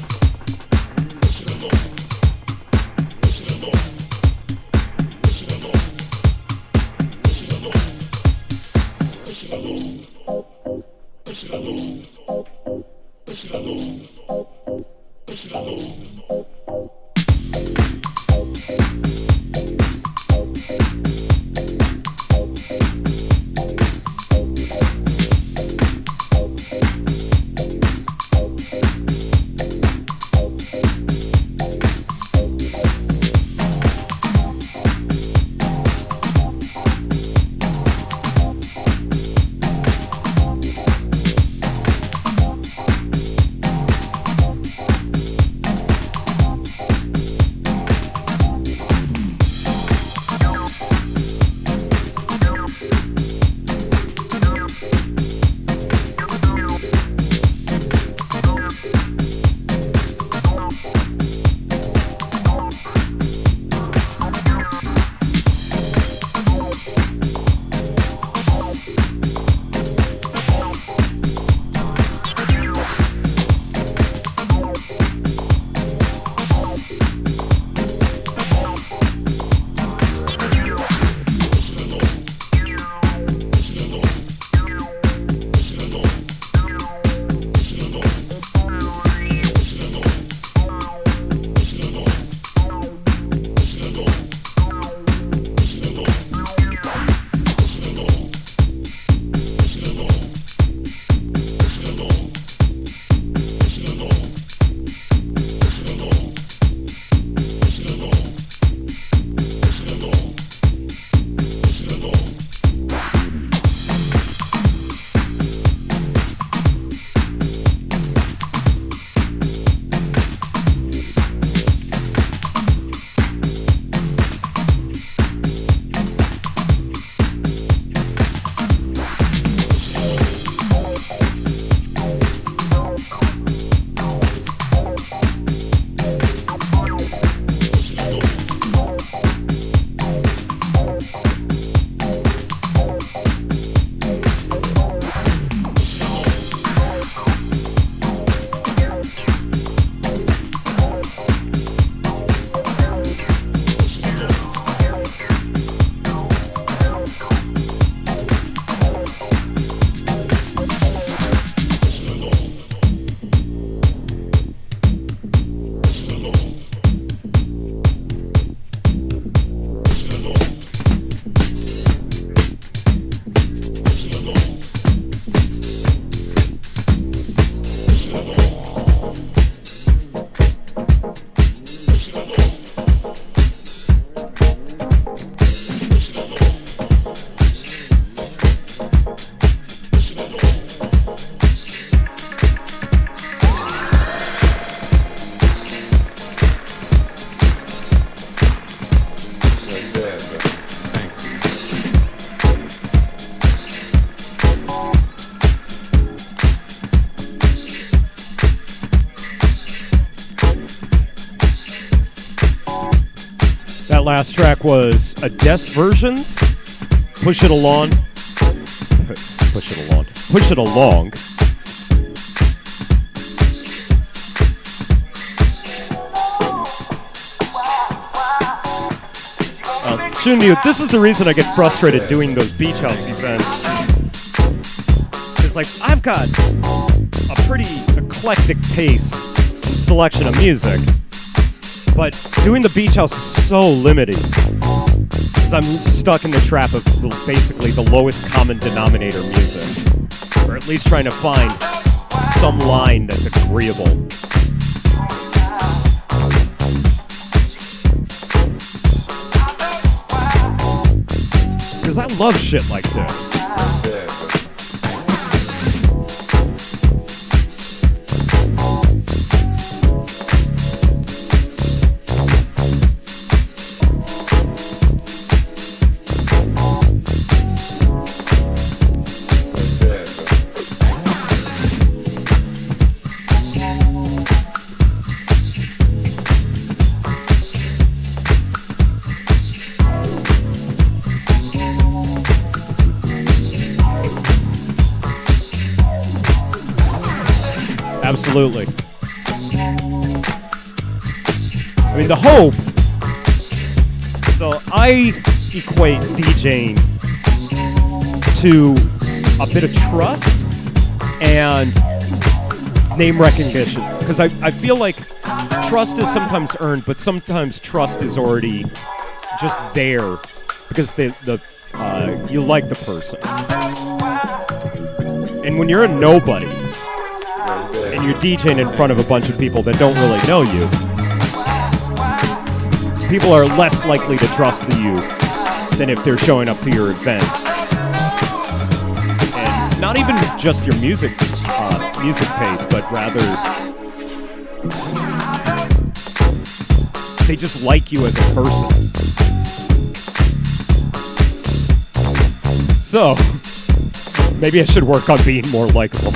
that last track was a Des Versions, Push It Along. Push It Along. Push It Along. Junyu, this is the reason I get frustrated doing those beach house events. It's like, I've got a pretty eclectic taste and selection of music, but doing the beach house is so limited, because I'm stuck in the trap of basically the lowest common denominator music, or at least trying to find some line that's agreeable. Because I love shit like this. Absolutely. I mean, the hope. So I equate DJing to a bit of trust and name recognition. Because I feel like trust is sometimes earned, but sometimes trust is already just there because you like the person. And when you're a nobody, and you're DJing in front of a bunch of people that don't really know you, people are less likely to trust you than if they're showing up to your event. And not even just your music taste, but rather they just like you as a person. So maybe I should work on being more likable.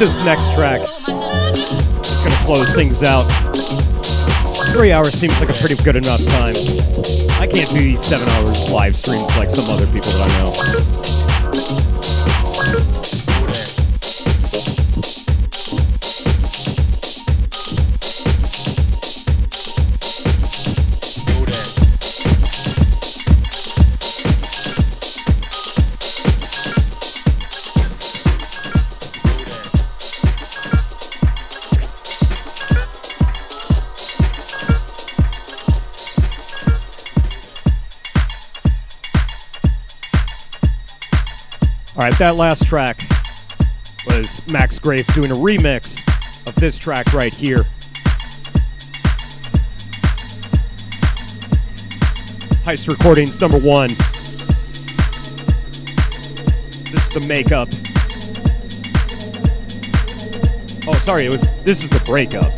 this next track. It's gonna close things out. 3 hours seems like a pretty good enough time. I can't do these 7 hours live streams like some other people that I know. Alright, that last track was Max Grafe doing a remix of this track right here. Heist Recordings #1. This is the makeup. Oh, sorry, this is the breakup.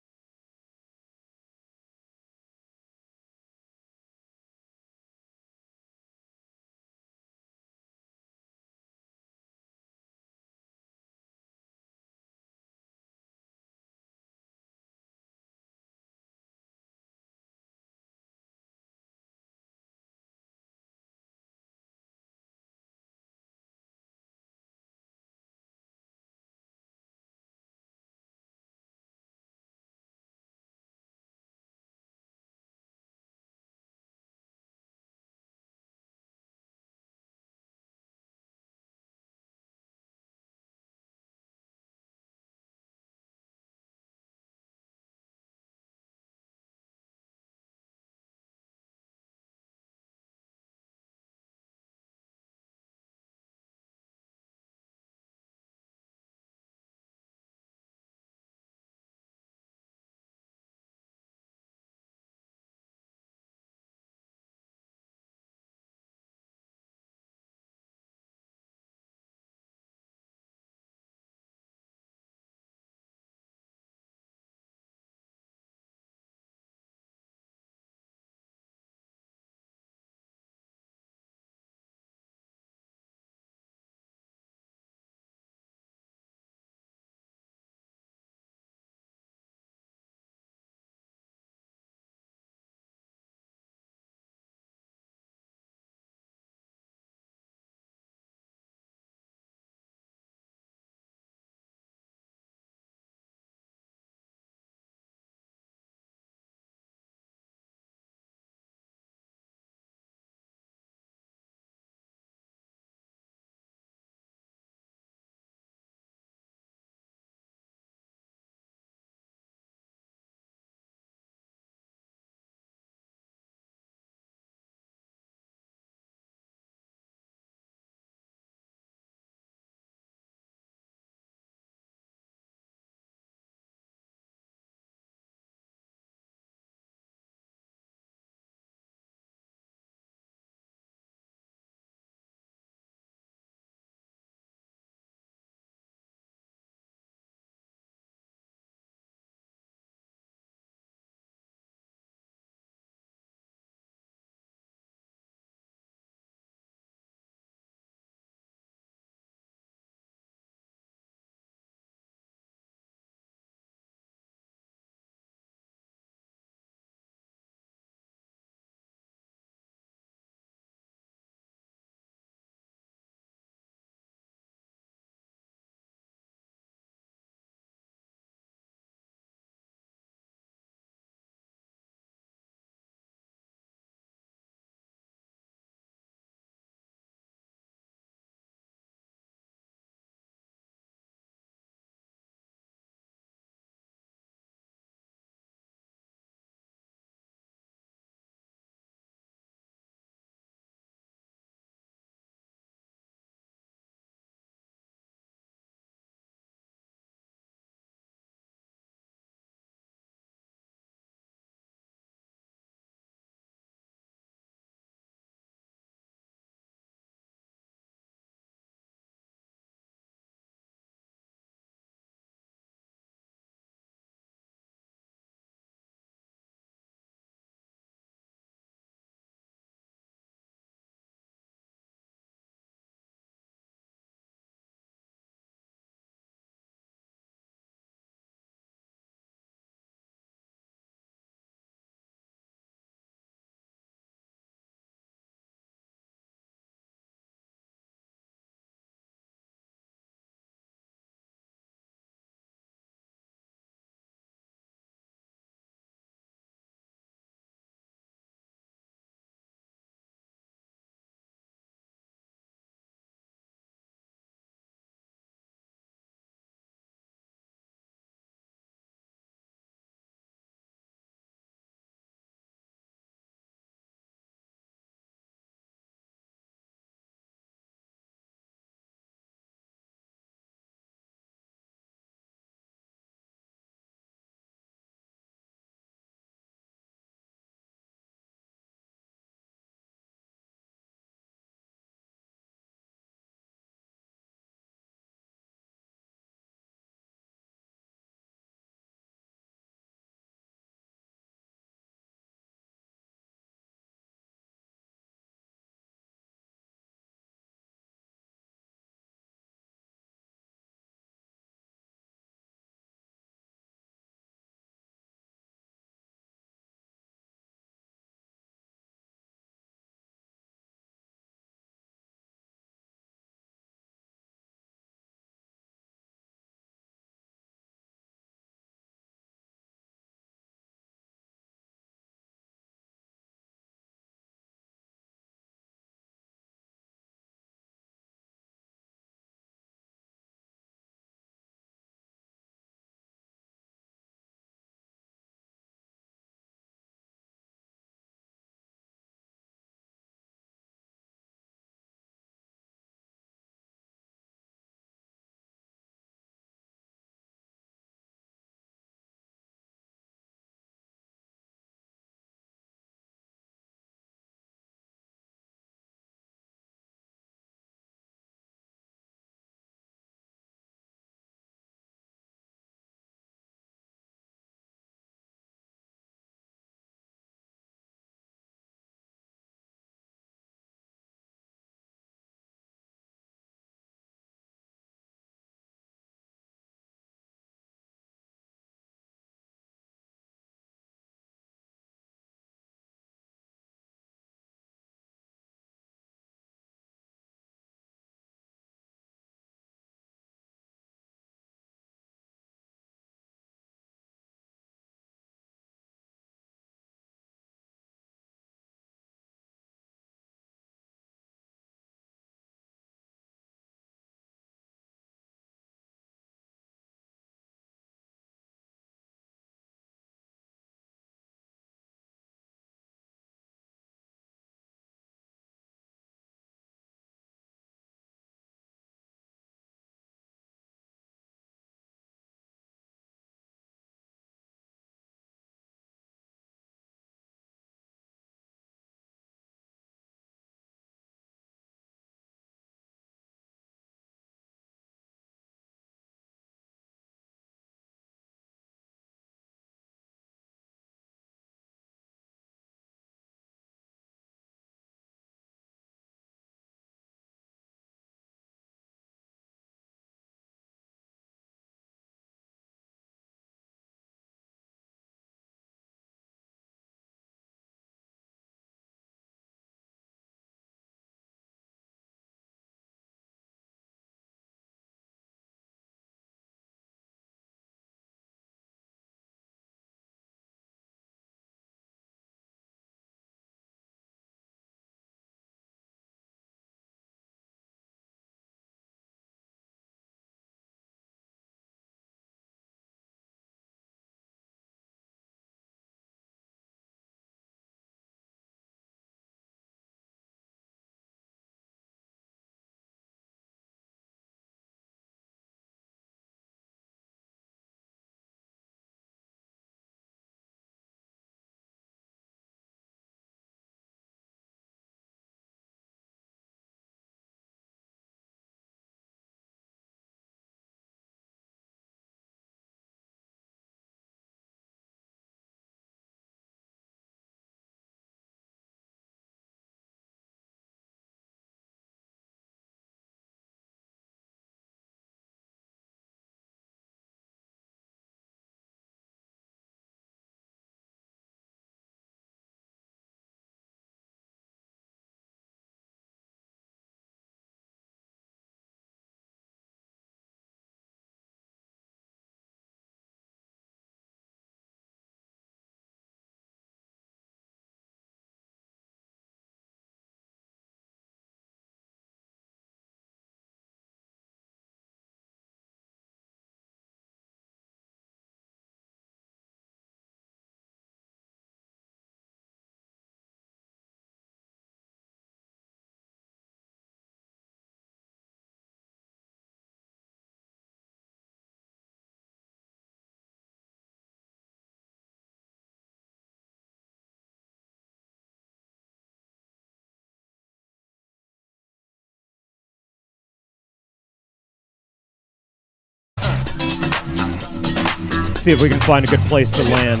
See if we can find a good place to land.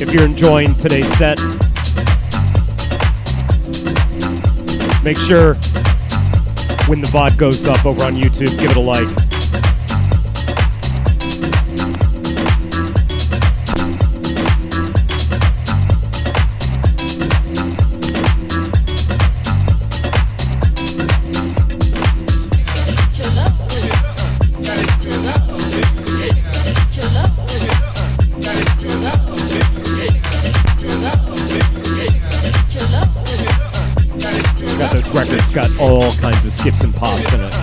If you're enjoying today's set, make sure when the VOD goes up over on YouTube, give it a like. Got all kinds of skips and pops in it.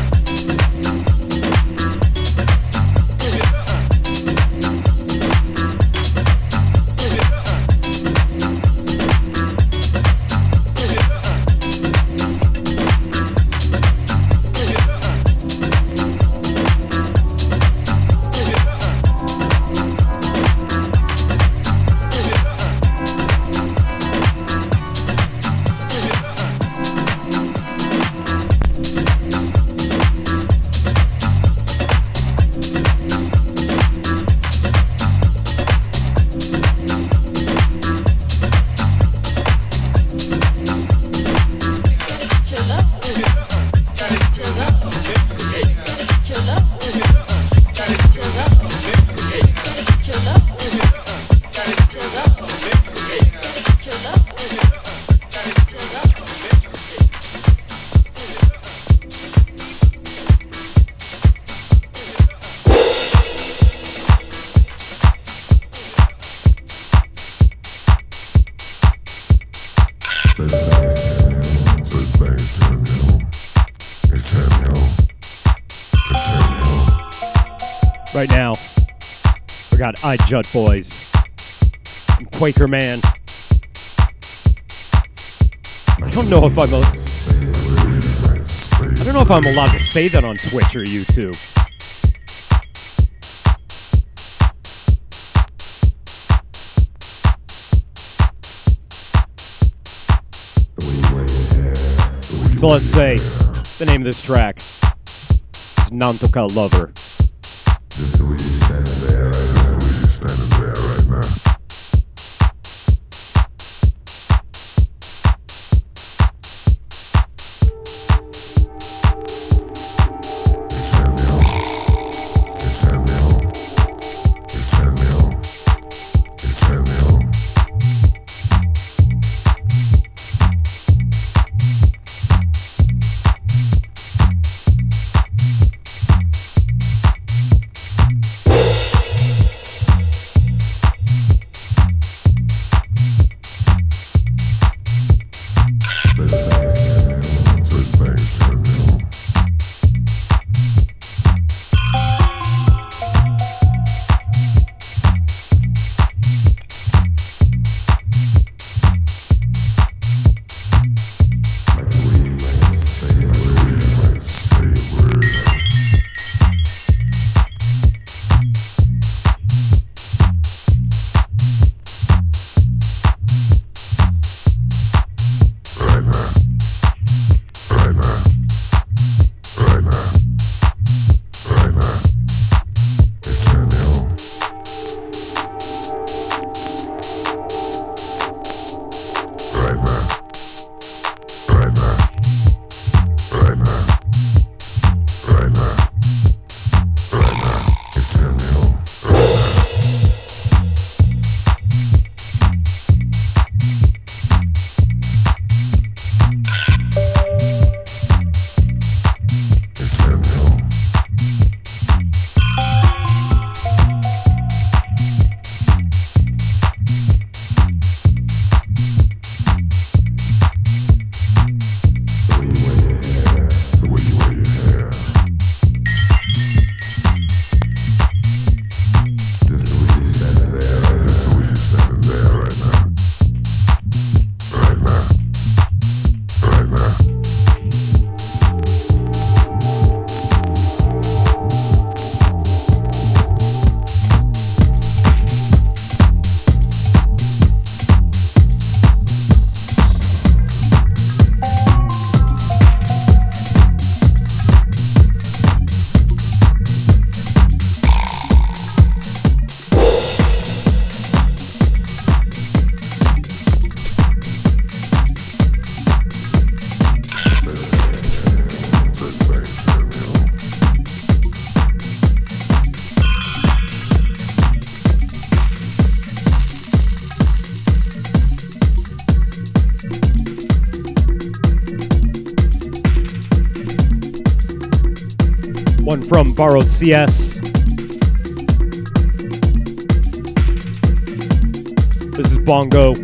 Right now, we got iJut Boys and Quaker Man. I don't know if I'm allowed to say that on Twitch or YouTube. So let's say the name of this track is Nantoka Lover. from Borrowed CS. This is Bongo.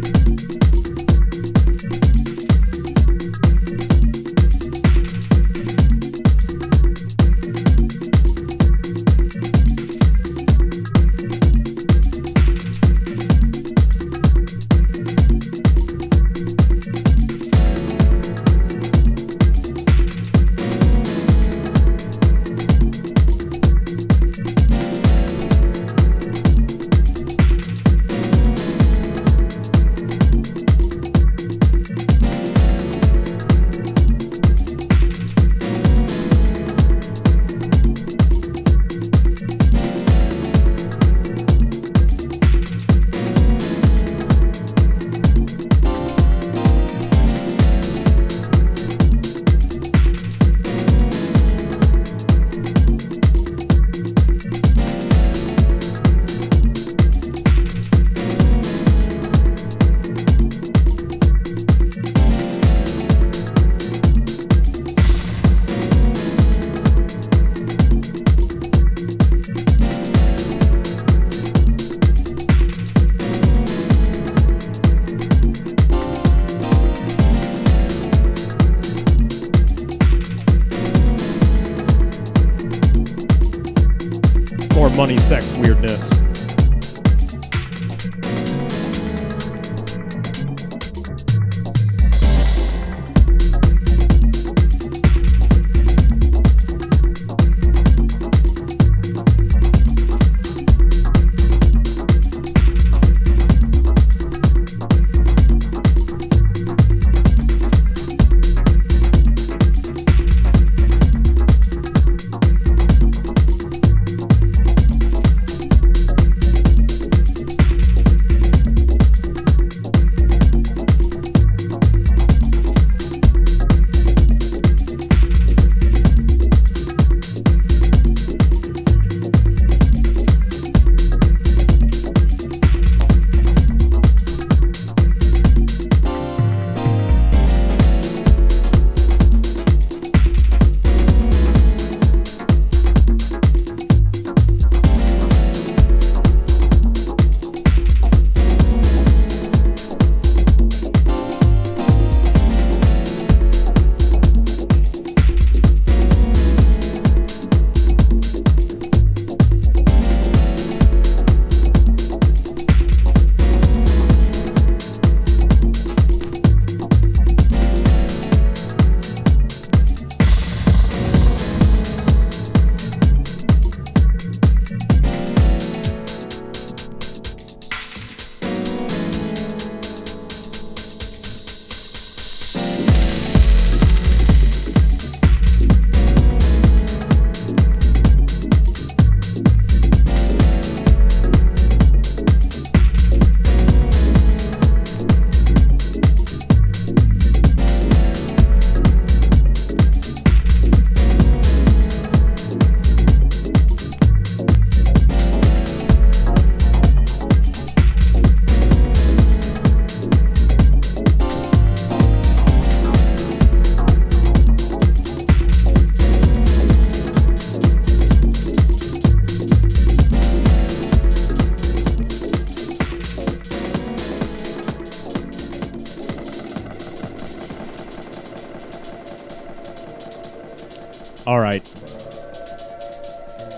Money, sex, weirdness.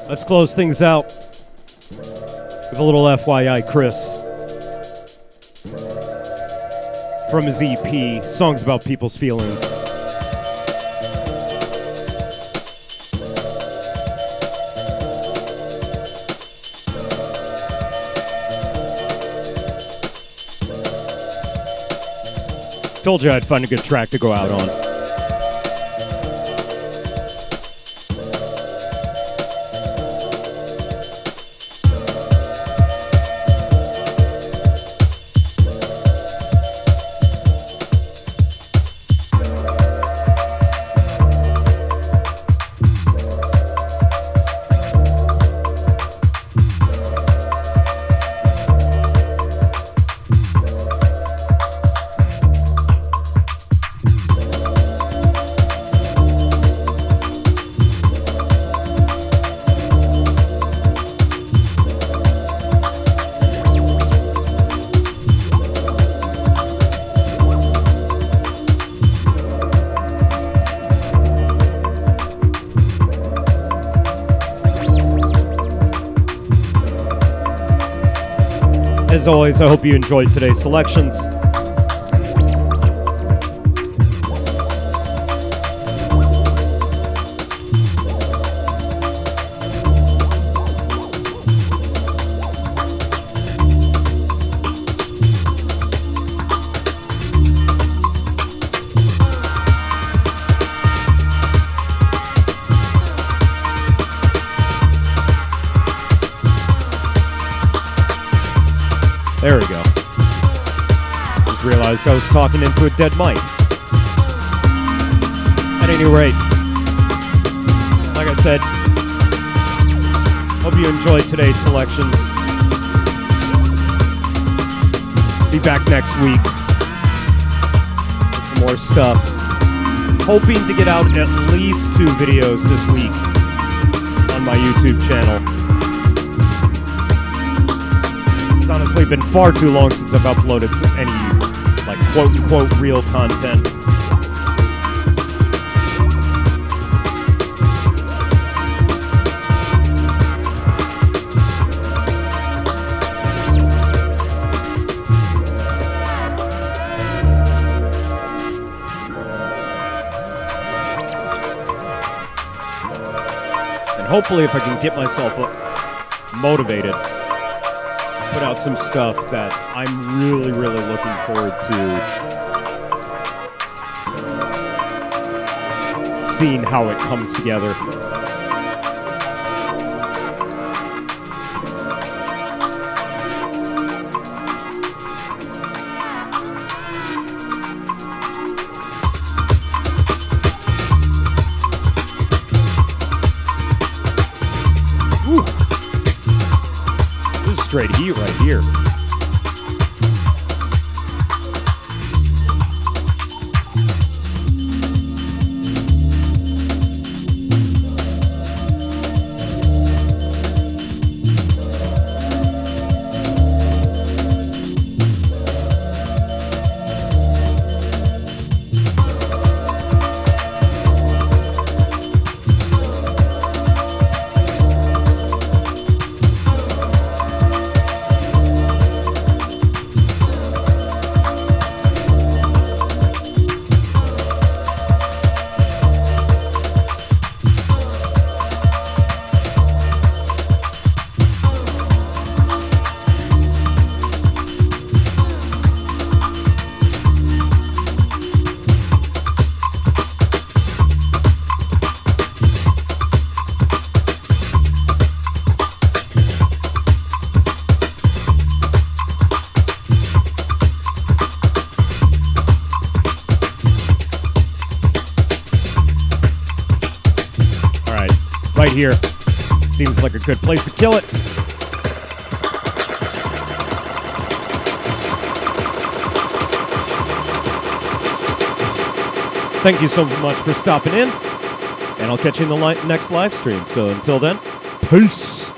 Let's close things out with a little FYI Chris from his EP, Songs About People's Feelings. Told you I'd find a good track to go out on. As always, I hope you enjoyed today's selections. There we go. Just realized I was talking into a dead mic. At any rate, like I said, hope you enjoyed today's selections. Be back next week with some more stuff. Hoping to get out at least 2 videos this week on my YouTube channel. It's honestly been far too long since I've uploaded any, like, quote-unquote real content. And hopefully if I can get myself motivated, put out some stuff that I'm really, really looking forward to seeing how it comes together. Straight heat right here. Here. Seems like a good place to kill it. Thank you so much for stopping in, and I'll catch you in the next live stream. So until then, peace.